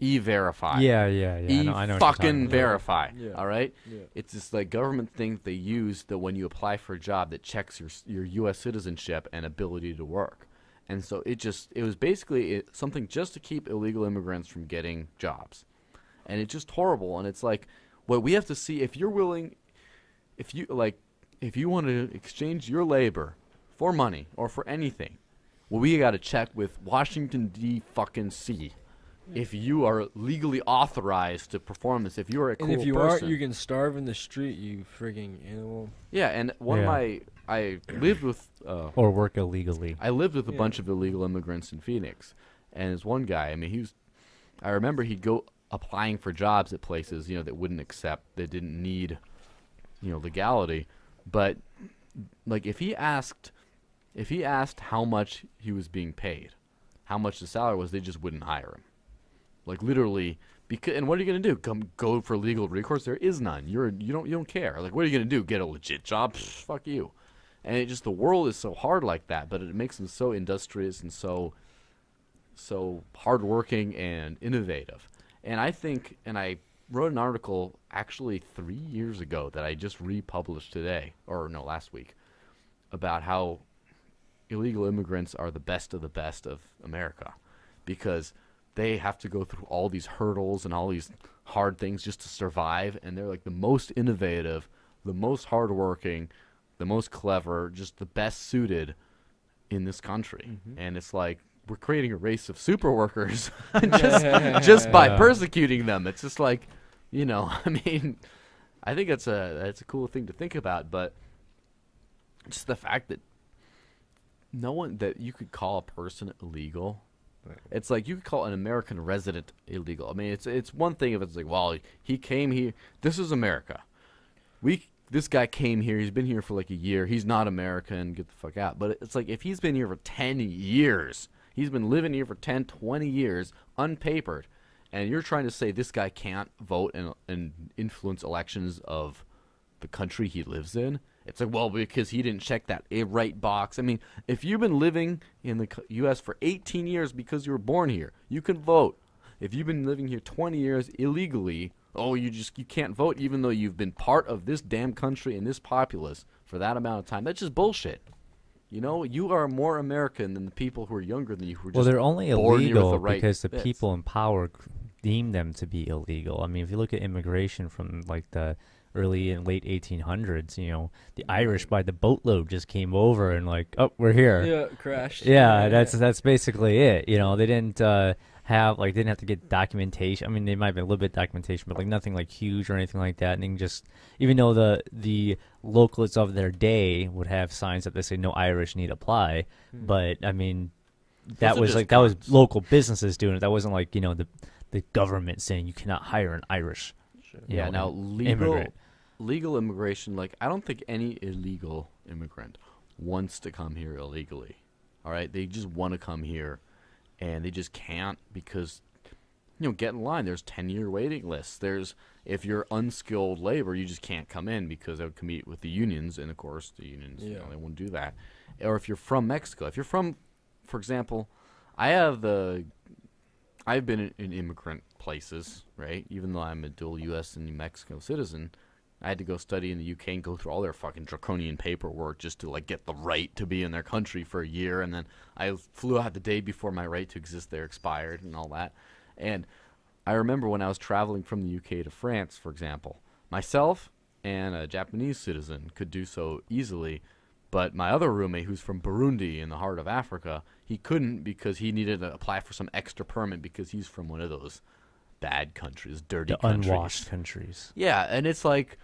E-Verify. Yeah, yeah, yeah. E-fucking I know, I know fucking verify. Yeah. All right? Yeah. It's this like government thing that they use that when you apply for a job that checks your your U S citizenship and ability to work. And so it just it was basically it, something just to keep illegal immigrants from getting jobs. And it's just horrible, and it's like, well, we have to see if you're willing, if you like, if you want to exchange your labor for money or for anything, well, we got to check with Washington D fucking C if you are legally authorized to perform this. If you are a cool person, and if you aren't, you can starve in the street, you frigging animal. Yeah, and one yeah. of my I lived with uh, or work illegally. I lived with a yeah. bunch of illegal immigrants in Phoenix, and there's one guy. I mean, he was. I remember he'd go. Applying for jobs at places, you know, that wouldn't accept, that didn't need, you know, legality. But like, if he asked, if he asked how much he was being paid, how much the salary was, they just wouldn't hire him. Like literally, because and what are you gonna do? Come go for legal recourse? There is none. You're you don't you don't care. Like, what are you gonna do? Get a legit job? Psh, fuck you. And it just the world is so hard like that, but it makes them so industrious and so so hardworking and innovative. And I think, and I wrote an article actually three years ago that I just republished today, or no, last week, about how illegal immigrants are the best of the best of America because they have to go through all these hurdles and all these hard things just to survive, and they're like the most innovative, the most hardworking, the most clever, just the best suited in this country. Mm-hmm. And it's like, we're creating a race of super workers just, yeah. just by persecuting them. It's just like, you know, I mean, I think that's a, that's a cool thing to think about, but just the fact that no one, that you could call a person illegal. Right. It's like you could call an American resident illegal. I mean, it's, it's one thing if it's like, well, he came here. This is America. We, this guy came here. He's been here for like a year. He's not American. Get the fuck out. But it's like, if he's been here for ten years, he's been living here for ten, twenty years, unpapered, and you're trying to say this guy can't vote and, and influence elections of the country he lives in? It's like, well, because he didn't check that right box. I mean, if you've been living in the U S for eighteen years because you were born here, you can vote. If you've been living here twenty years illegally, oh, you just you can't vote even though you've been part of this damn country and this populace for that amount of time. That's just bullshit. You know, you are more American than the people who are younger than you. Who are well, just they're only illegal the right because the bits. people in power deem them to be illegal. I mean, if you look at immigration from like the early and late eighteen hundreds, you know, the Irish by the boatload just came over and like, oh, we're here. Yeah, crashed. Yeah, yeah, that's yeah. that's basically it. You know, they didn't uh, have like they didn't have to get documentation. I mean, they might have been a little bit of documentation, but like nothing like huge or anything like that. And they can just, even though the the locals of their day would have signs that they say no Irish need apply, hmm. but I mean, that Those was like counts. that was local businesses doing it. That wasn't like, you know, the the government saying you cannot hire an Irish. Yeah, no, now legal immigrant. legal immigration, like, I don't think any illegal immigrant wants to come here illegally, all right? They just want to come here, and they just can't because, you know, get in line. There's ten-year waiting lists. There's, if you're unskilled labor, you just can't come in because that would compete with the unions, and, of course, the unions, yeah. you know, they won't do that. Or if you're from Mexico. If you're from, for example, I have the... I've been in immigrant places, right? Even though I'm a dual U S and New Mexico citizen, I had to go study in the U K and go through all their fucking draconian paperwork just to, like, get the right to be in their country for a year. And then I flew out the day before my right to exist there expired and all that. And I remember when I was traveling from the U K to France, for example, myself and a Japanese citizen could do so easily. But my other roommate, who's from Burundi in the heart of Africa, he couldn't because he needed to apply for some extra permit because he's from one of those bad countries, dirty the countries. Unwashed countries. Yeah, and it's like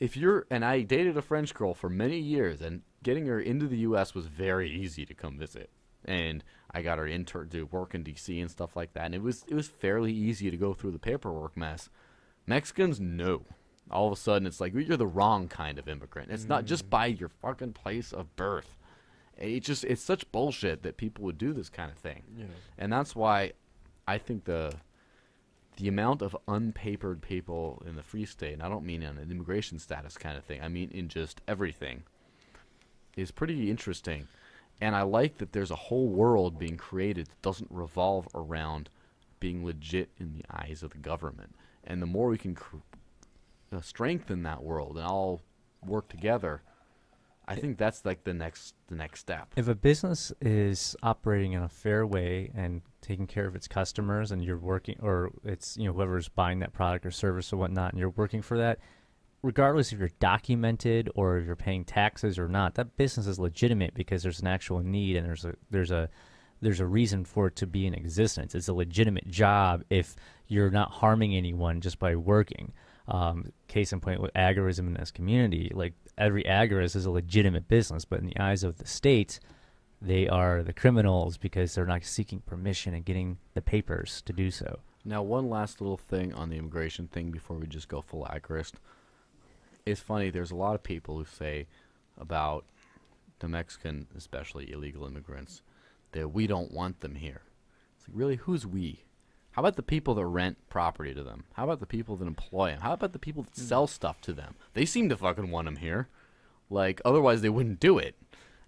if you're – and I dated a French girl for many years, and getting her into the U S was very easy to come visit. And I got her inter to work in D C and stuff like that, and it was, it was fairly easy to go through the paperwork mess. Mexicans, no. All of a sudden, it's like you're the wrong kind of immigrant. It's mm. not just by your fucking place of birth. It just, it's such bullshit that people would do this kind of thing. Yeah. And that's why I think the the amount of unpapered people in the Free State, and I don't mean on an immigration status kind of thing, I mean in just everything, is pretty interesting. And I like that there's a whole world being created that doesn't revolve around being legit in the eyes of the government. And the more we can cr- Uh, strengthen that world and all work together, I think that's like the next the next step. If a business is operating in a fair way and taking care of its customers, and you're working, or it's, you know, whoever's buying that product or service or whatnot, and you're working for that, regardless if you're documented or if you're paying taxes or not, that business is legitimate because there's an actual need and there's a there's a there's a reason for it to be in existence. It's a legitimate job if you're not harming anyone just by working. Um, case in point with agorism in this community, like every agorist is a legitimate business, but in the eyes of the state, they are the criminals because they're not seeking permission and getting the papers to do so. Now, one last little thing on the immigration thing before we just go full agorist. It's funny, there's a lot of people who say about the Mexican, especially illegal immigrants, that we don't want them here. It's like, really, who's we? How about the people that rent property to them? How about the people that employ them? How about the people that sell stuff to them? They seem to fucking want them here. Like, otherwise they wouldn't do it.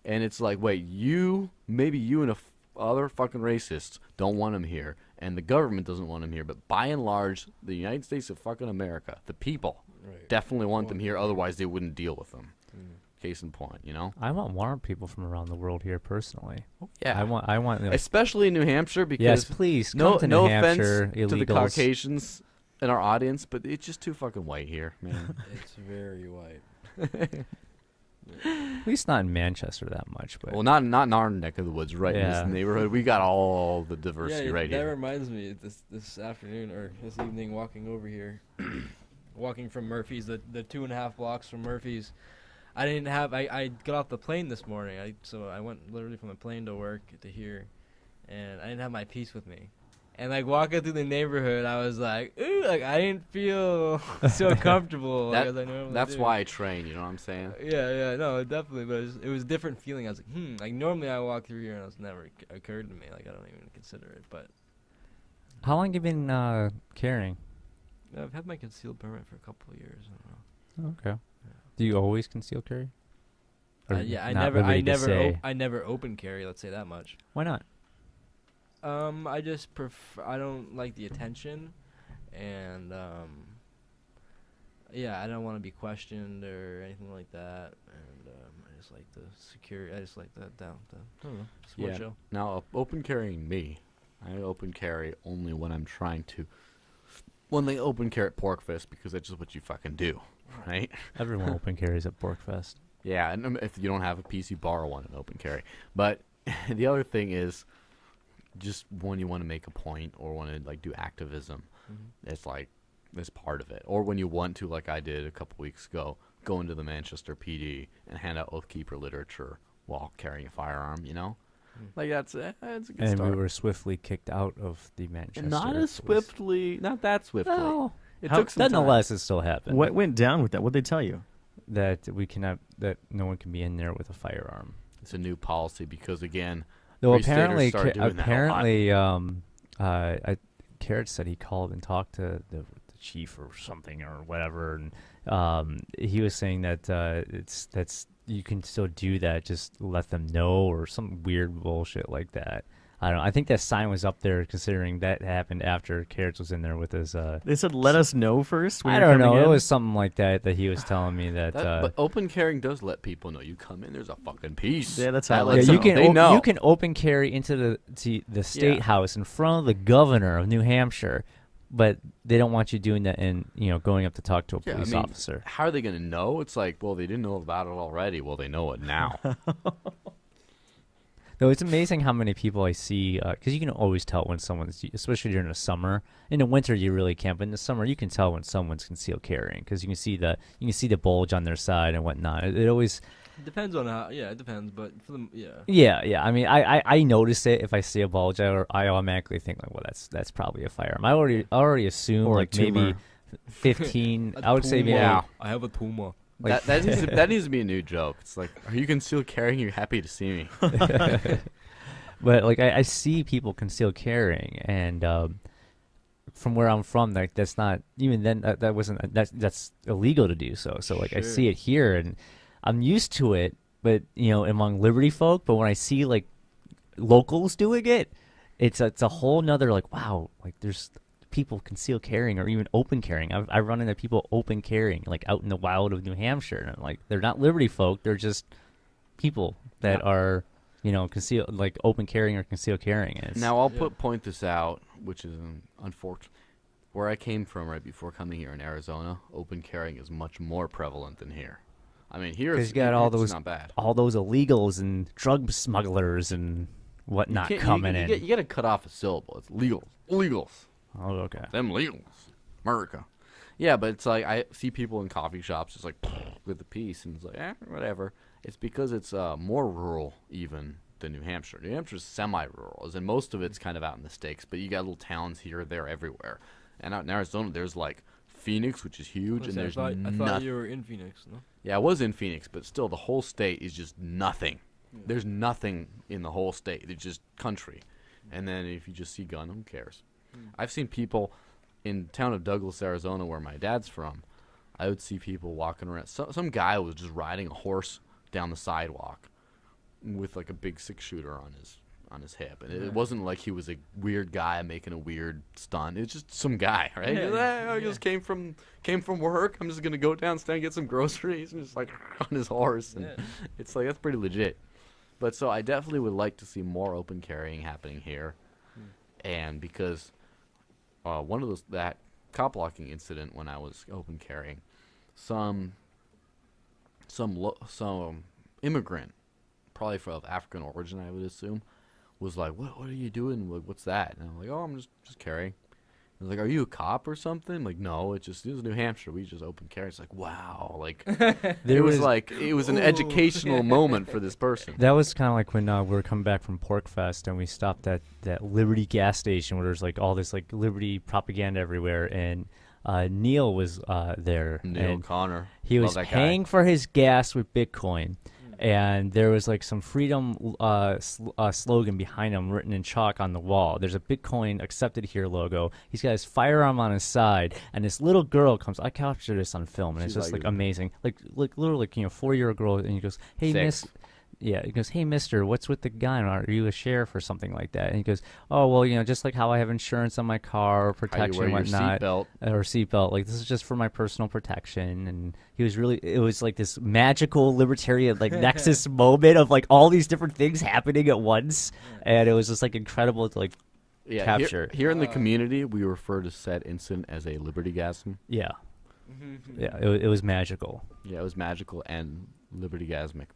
And it's like, wait, you, maybe you and a f other fucking racists don't want them here, and the government doesn't want them here, but by and large, the United States of fucking America, the people, right. definitely want them here, otherwise they wouldn't deal with them. Mm. Case in point, you know. I want more people from around the world here, personally. Yeah, I want. I want, like, especially in New Hampshire, because yes, please. No, come to no New Hampshire, offense illegals. To the Caucasians in our audience, but it's just too fucking white here, man. It's very white. At least not in Manchester that much, but well, not not in our neck of the woods, right? Yeah. In this neighborhood, we got all the diversity yeah, right that here. That reminds me, this this afternoon or this evening, walking over here, walking from Murphy's, the the two and a half blocks from Murphy's. I didn't have, I, I got off the plane this morning, I, so I went literally from the plane to work to here, and I didn't have my piece with me. And, like, walking through the neighborhood, I was like, ooh, like, I didn't feel so comfortable that, as I normally That's do. Why I train, you know what I'm saying? Yeah, yeah, no, definitely, but it was, it was a different feeling. I was like, hmm, like, normally I walk through here, and it's never occurred to me, like, I don't even consider it, but. How long have you been uh, carrying? I've had my concealed permit for a couple of years, I don't know. Okay. Do you always conceal carry? Uh, yeah, I never, I never, I never open carry. Let's say that much. Why not? Um, I just prefer. I don't like the attention, and um, yeah, I don't want to be questioned or anything like that. And um, I just like the security. I just like that down. The I don't know. Yeah. Show. Now, uh, open carrying me, I open carry only when I'm trying to When they open carry at Porkfest, because that's just what you fucking do, right? Everyone open carries at Porkfest. Yeah, and if you don't have a piece, you borrow one and open carry. But the other thing is, just when you want to make a point or want to like do activism, mm-hmm. it's like it's part of it. Or when you want to, like I did a couple weeks ago, go into the Manchester P D and hand out Oathkeeper literature while carrying a firearm. You know, mm-hmm. like that's eh, that's a good and start. And we were swiftly kicked out of the Manchester. And not as police. swiftly, not that swiftly. No. It How, took some nonetheless, time. It still happened. What went down with that? What did they tell you? That we cannot. That no one can be in there with a firearm. It's a new policy because again, though apparently, apparently, um, uh, I, Carrot said he called and talked to the, the chief or something or whatever, and um, he was saying that uh, it's that's you can still do that. Just let them know or some weird bullshit like that. I don't know. I think that sign was up there considering that happened after Carrots was in there with his... Uh, they said, let us know first. I don't know. In. It was something like that that he was telling me that... that uh, but open carrying does let people know. You come in, there's a fucking piece. Yeah, that's how that yeah, you know. Can they know. You can open carry into the, to the state yeah. house in front of the governor of New Hampshire, but they don't want you doing that and you know, going up to talk to a yeah, police I mean, officer. How are they going to know? It's like, well, they didn't know about it already. Well, they know it now. Though it's amazing how many people I see, because uh, you can always tell when someone's, especially during the summer. In the winter, you really can't, but in the summer, you can tell when someone's concealed carrying because you can see the you can see the bulge on their side and whatnot. It, it always depends on how, yeah, it depends, but for them, yeah, yeah, yeah. I mean, I, I, I notice it if I see a bulge, I, I automatically think like, well, that's that's probably a firearm. I already already assume or like maybe fifteen. I would tumor. say maybe yeah. I have a tumor. Like, that, that, needs to, that needs to be a new joke. It's like, are you concealed carrying? You're happy to see me. But like, I, I see people concealed carrying, and um, from where I'm from, like that's not even then. That, that wasn't that's that's illegal to do so. So like, sure. I see it here, and I'm used to it. But you know, among liberty folk, but when I see like locals doing it, it's it's a whole nother like wow. Like there's. People conceal carrying or even open carrying. I've, I run into people open carrying, like out in the wild of New Hampshire, and I'm like, they're not liberty folk. They're just people that yeah. are, you know, conceal like open carrying or concealed carrying. It's, now I'll yeah. put point this out, which is um, unfortunate. Where I came from, right before coming here in Arizona, open carrying is much more prevalent than here. I mean, here it's, got all it's those, not bad. All those illegals and drug smugglers and whatnot coming you, you, you in. Get, you got to cut off a syllable. It's legal, illegals. Oh, okay. Them legals. America. Yeah, but it's like I see people in coffee shops just like with the piece, and it's like, eh, whatever. It's because it's uh, more rural even than New Hampshire. New Hampshire's semi-rural, as in most of it's kind of out in the stakes, but you got little towns here, there, everywhere. And out in Arizona, there's like Phoenix, which is huge, and there's I thought, I thought you were in Phoenix, no? Yeah, I was in Phoenix, but still the whole state is just nothing. Yeah. There's nothing in the whole state. It's just country. And then if you just see gun, who cares? I've seen people in the town of Douglas, Arizona, where my dad's from. I would see people walking around. So, some guy was just riding a horse down the sidewalk with like a big six shooter on his on his hip, and it, it wasn't like he was a weird guy making a weird stunt. It's just some guy, right? Yeah, yeah. I just came from came from work. I'm just gonna go downstairs and get some groceries, and just like on his horse, and yeah. it's like that's pretty legit. But so I definitely would like to see more open carrying happening here, and because. Uh, one of those that cop blocking incident when I was open carrying, some some lo some immigrant, probably from African origin, I would assume, was like, "What? What are you doing? What's that?" And I'm like, "Oh, I'm just just carrying." I was like, "Are you a cop or something?" I'm like, no, it's just it was New Hampshire. We just open carry. It's like, wow, like there was, was like it was an ooh. educational moment for this person. That was kind of like when uh, we were coming back from Porkfest and we stopped at that Liberty gas station where there's like all this like Liberty propaganda everywhere, and uh, Neil was uh, there. Neil Connor. He was paying guy. for his gas with Bitcoin. And there was like some freedom uh, sl uh, slogan behind him written in chalk on the wall. There's a Bitcoin accepted here logo. He's got his firearm on his side, and this little girl comes. I captured this on film, and She's it's just like, like amazing. Like, like literally, you know, four year old girl, and he goes, "Hey, Six. miss." Yeah, he goes, "Hey, mister, what's with the gun? Are you a sheriff or something like that?" And he goes, "Oh, well, you know, just like how I have insurance on my car or protection and whatnot, or seatbelt. Like, this is just for my personal protection." And he was really, it was like this magical libertarian, like, nexus moment of, like, all these different things happening at once. And it was just, like, incredible to, like, yeah, capture. Here, here in the uh, community, we refer to said incident as a libertygasm. Yeah. Mm-hmm. Yeah, it, it was magical. Yeah, it was magical and libertygasmic.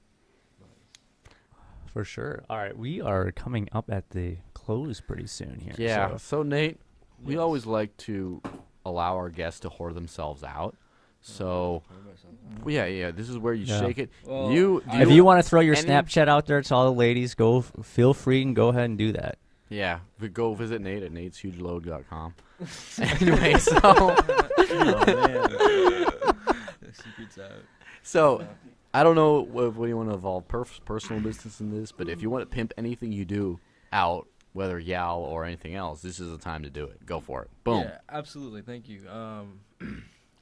For sure. All right, we are coming up at the close pretty soon here. Yeah, so, so Nate, yes. we always like to allow our guests to whore themselves out. So, yeah, yeah, this is where you yeah. shake it. Well, you, do if you, you want to throw your any, Snapchat out there to all the ladies, go f feel free and go ahead and do that. Yeah, but go visit Nate at nates huge load dot com. Anyway, so oh, man. Secret's out. So, I don't know what, what you want to evolve per personal business in this, but if you want to pimp anything you do out, whether Yao or anything else, this is the time to do it. Go for it. Boom. Yeah, absolutely. Thank you. Um.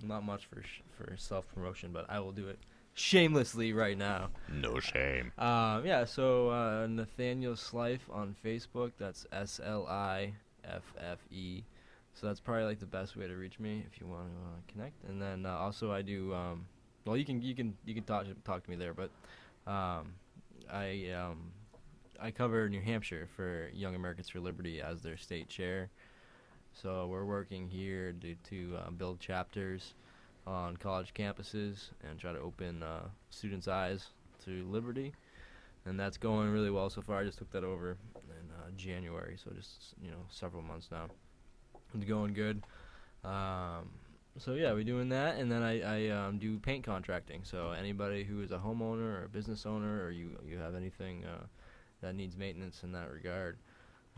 Not much for sh for self-promotion, but I will do it shamelessly right now. No shame. Um, yeah, so uh, Nathaniel Sliffe on Facebook. That's S L I F F E. So that's probably like the best way to reach me if you want to uh, connect. And then uh, also I do. Um, well, you can you can you can talk to, talk to me there, but um, I um, I cover New Hampshire for Young Americans for Liberty as their state chair. So we're working here to, to uh, build chapters on college campuses and try to open uh, students' eyes to liberty, and that's going really well so far. I just took that over in uh, January, so just you know several months now. It's going good. Um, so yeah, we're doing that, and then I, I um, do paint contracting. So anybody who is a homeowner or a business owner, or you you have anything uh, that needs maintenance in that regard.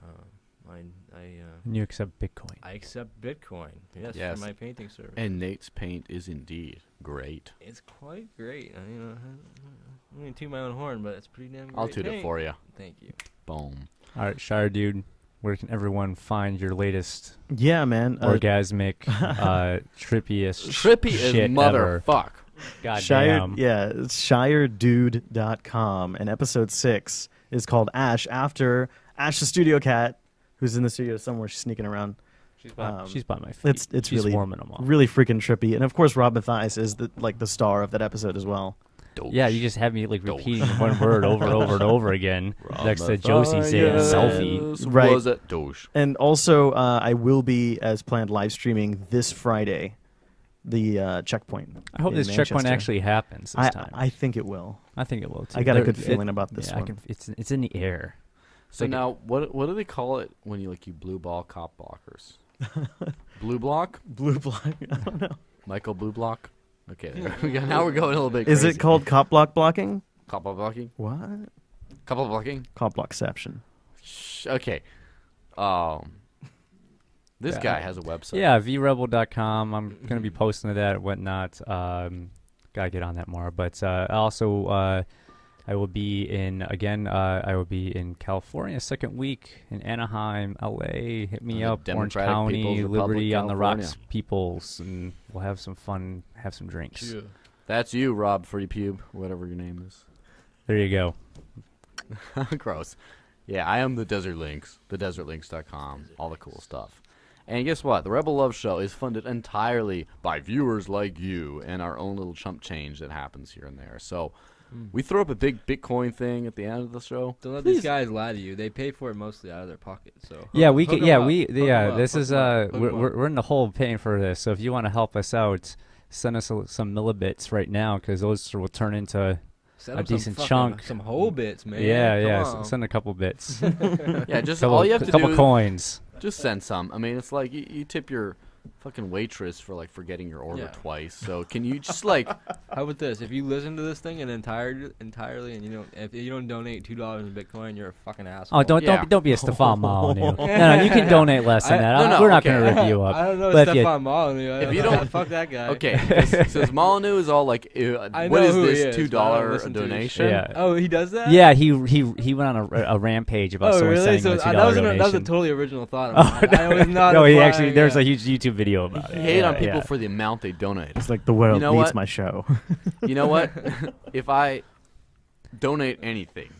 Uh, I, I, uh, and you accept Bitcoin. I accept Bitcoin, yes, yes, for my painting service. And Nate's paint is indeed great. It's quite great. I, you know, I, I mean, toot my own horn, but it's pretty damn great. I'll toot paint. it for you. Thank you. Boom. All right, Shire Dude, where can everyone find your latest yeah, man, uh, orgasmic, uh, trippiest Trippy shit mother ever? Fuck. God Shire, damn. Yeah, it's shire dude dot com, and episode six is called Ash, after Ash the Studio Cat, who's in the studio somewhere sneaking around. She's by, um, she's by my feet. It's, it's she's really, warming them up. Really freaking trippy. And, of course, Ron Mathias is the, like the star of that episode as well. Dope. Yeah, you just have me like repeating Dope. one word over and over and over again Rob next Mathias to Josie saying selfie. Right. Was it? And also, uh, I will be, as planned, live streaming this Friday, the uh, checkpoint. I hope this Manchester. checkpoint actually happens this I, time. I think it will. I think it will, too. I got there, a good feeling it, about this yeah, one. I can, it's, it's in the air. So now, what what do they call it when you like you blue ball cop blockers? Blue block, blue block. I don't know. Michael Blue Block. Okay, there we go. Now we're going a little bit. Is crazy. It called cop block blocking? Cop block blocking. What? Cop block blocking. Cop blockception. Okay. Um. This yeah. guy has a website. Yeah, v rebel dot com. I'm gonna be posting that and whatnot. Um, gotta get on that more. But uh, also. Uh, I will be in, again, uh, I will be in California second week, in Anaheim, L A, hit me up, Orange County, Liberty on the Rocks, peoples, and we'll have some fun, have some drinks. Yeah. That's you, Rob Free Pube, whatever your name is. There you go. Gross. Yeah, I am the Desert Lynx, the desert lynx dot com, all the cool stuff. And guess what? The Rebel Love Show is funded entirely by viewers like you and our own little chump change that happens here and there. So... we throw up a big Bitcoin thing at the end of the show. Don't let Please. these guys lie to you. They pay for it mostly out of their pocket. So hook, yeah, we can, yeah up. we yeah up, this is uh we're, we're we're in the hole paying for this. So if you want to help us out, send us a, some millibits right now because those will turn into send a decent some fucking, chunk. Some whole bits, man. Yeah, Come yeah. On. Send a couple bits. yeah, just couple, all you have to do. A couple coins. Just send some. I mean, it's like you, you tip your. Fucking waitress for like forgetting your order yeah. twice. So can you just like? How about this? If you listen to this thing and entire entirely, and you don't, if you don't donate two dollars in Bitcoin, you're a fucking asshole. Oh, don't yeah. don't, don't be a Stephane Molyneux. No, no, you can donate less than I, that. No, no, We're not okay. gonna rip you up. I don't know but Stephane Molyneux. If you don't, fuck that guy. Okay, this, so Molyneux is all like, what is this two dollar donation? Yeah. Oh, he does that. Yeah, he he he went on a, a rampage about oh, someone really? saying so, uh, that was an, that was a totally original thought. No, he actually there's a huge YouTube video about it. You hate yeah, on people yeah. for the amount they donate. It's like the world you know needs what? my show. You know what? If I donate anything,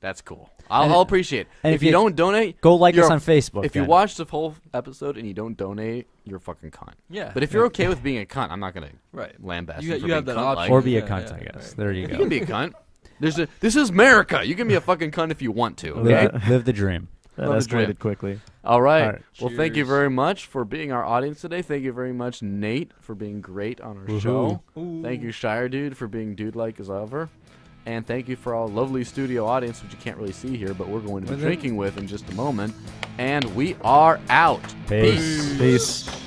that's cool. I'll, and, I'll appreciate it. And if, if you, you don't donate, go like us on Facebook. If then. you watch the whole episode and you don't donate, you're fucking cunt. Yeah. But if you're okay with being a cunt, I'm not gonna right. lambast you. You, for you being have that cunt -like. Or be a cunt, yeah, yeah, I guess. Right. There you go. You can be a cunt. There's a. This is America. You can be a fucking cunt if you want to. Okay? Live, live the dream. That escalated quickly. All right. All right. Well, thank you very much for being our audience today. Thank you very much, Nate, for being great on our Woo-hoo. show. Ooh. Thank you, Shire Dude, for being dude-like as ever. And thank you for our lovely studio audience, which you can't really see here, but we're going to be mm-hmm. drinking with in just a moment. And we are out. Peace. Peace. Peace.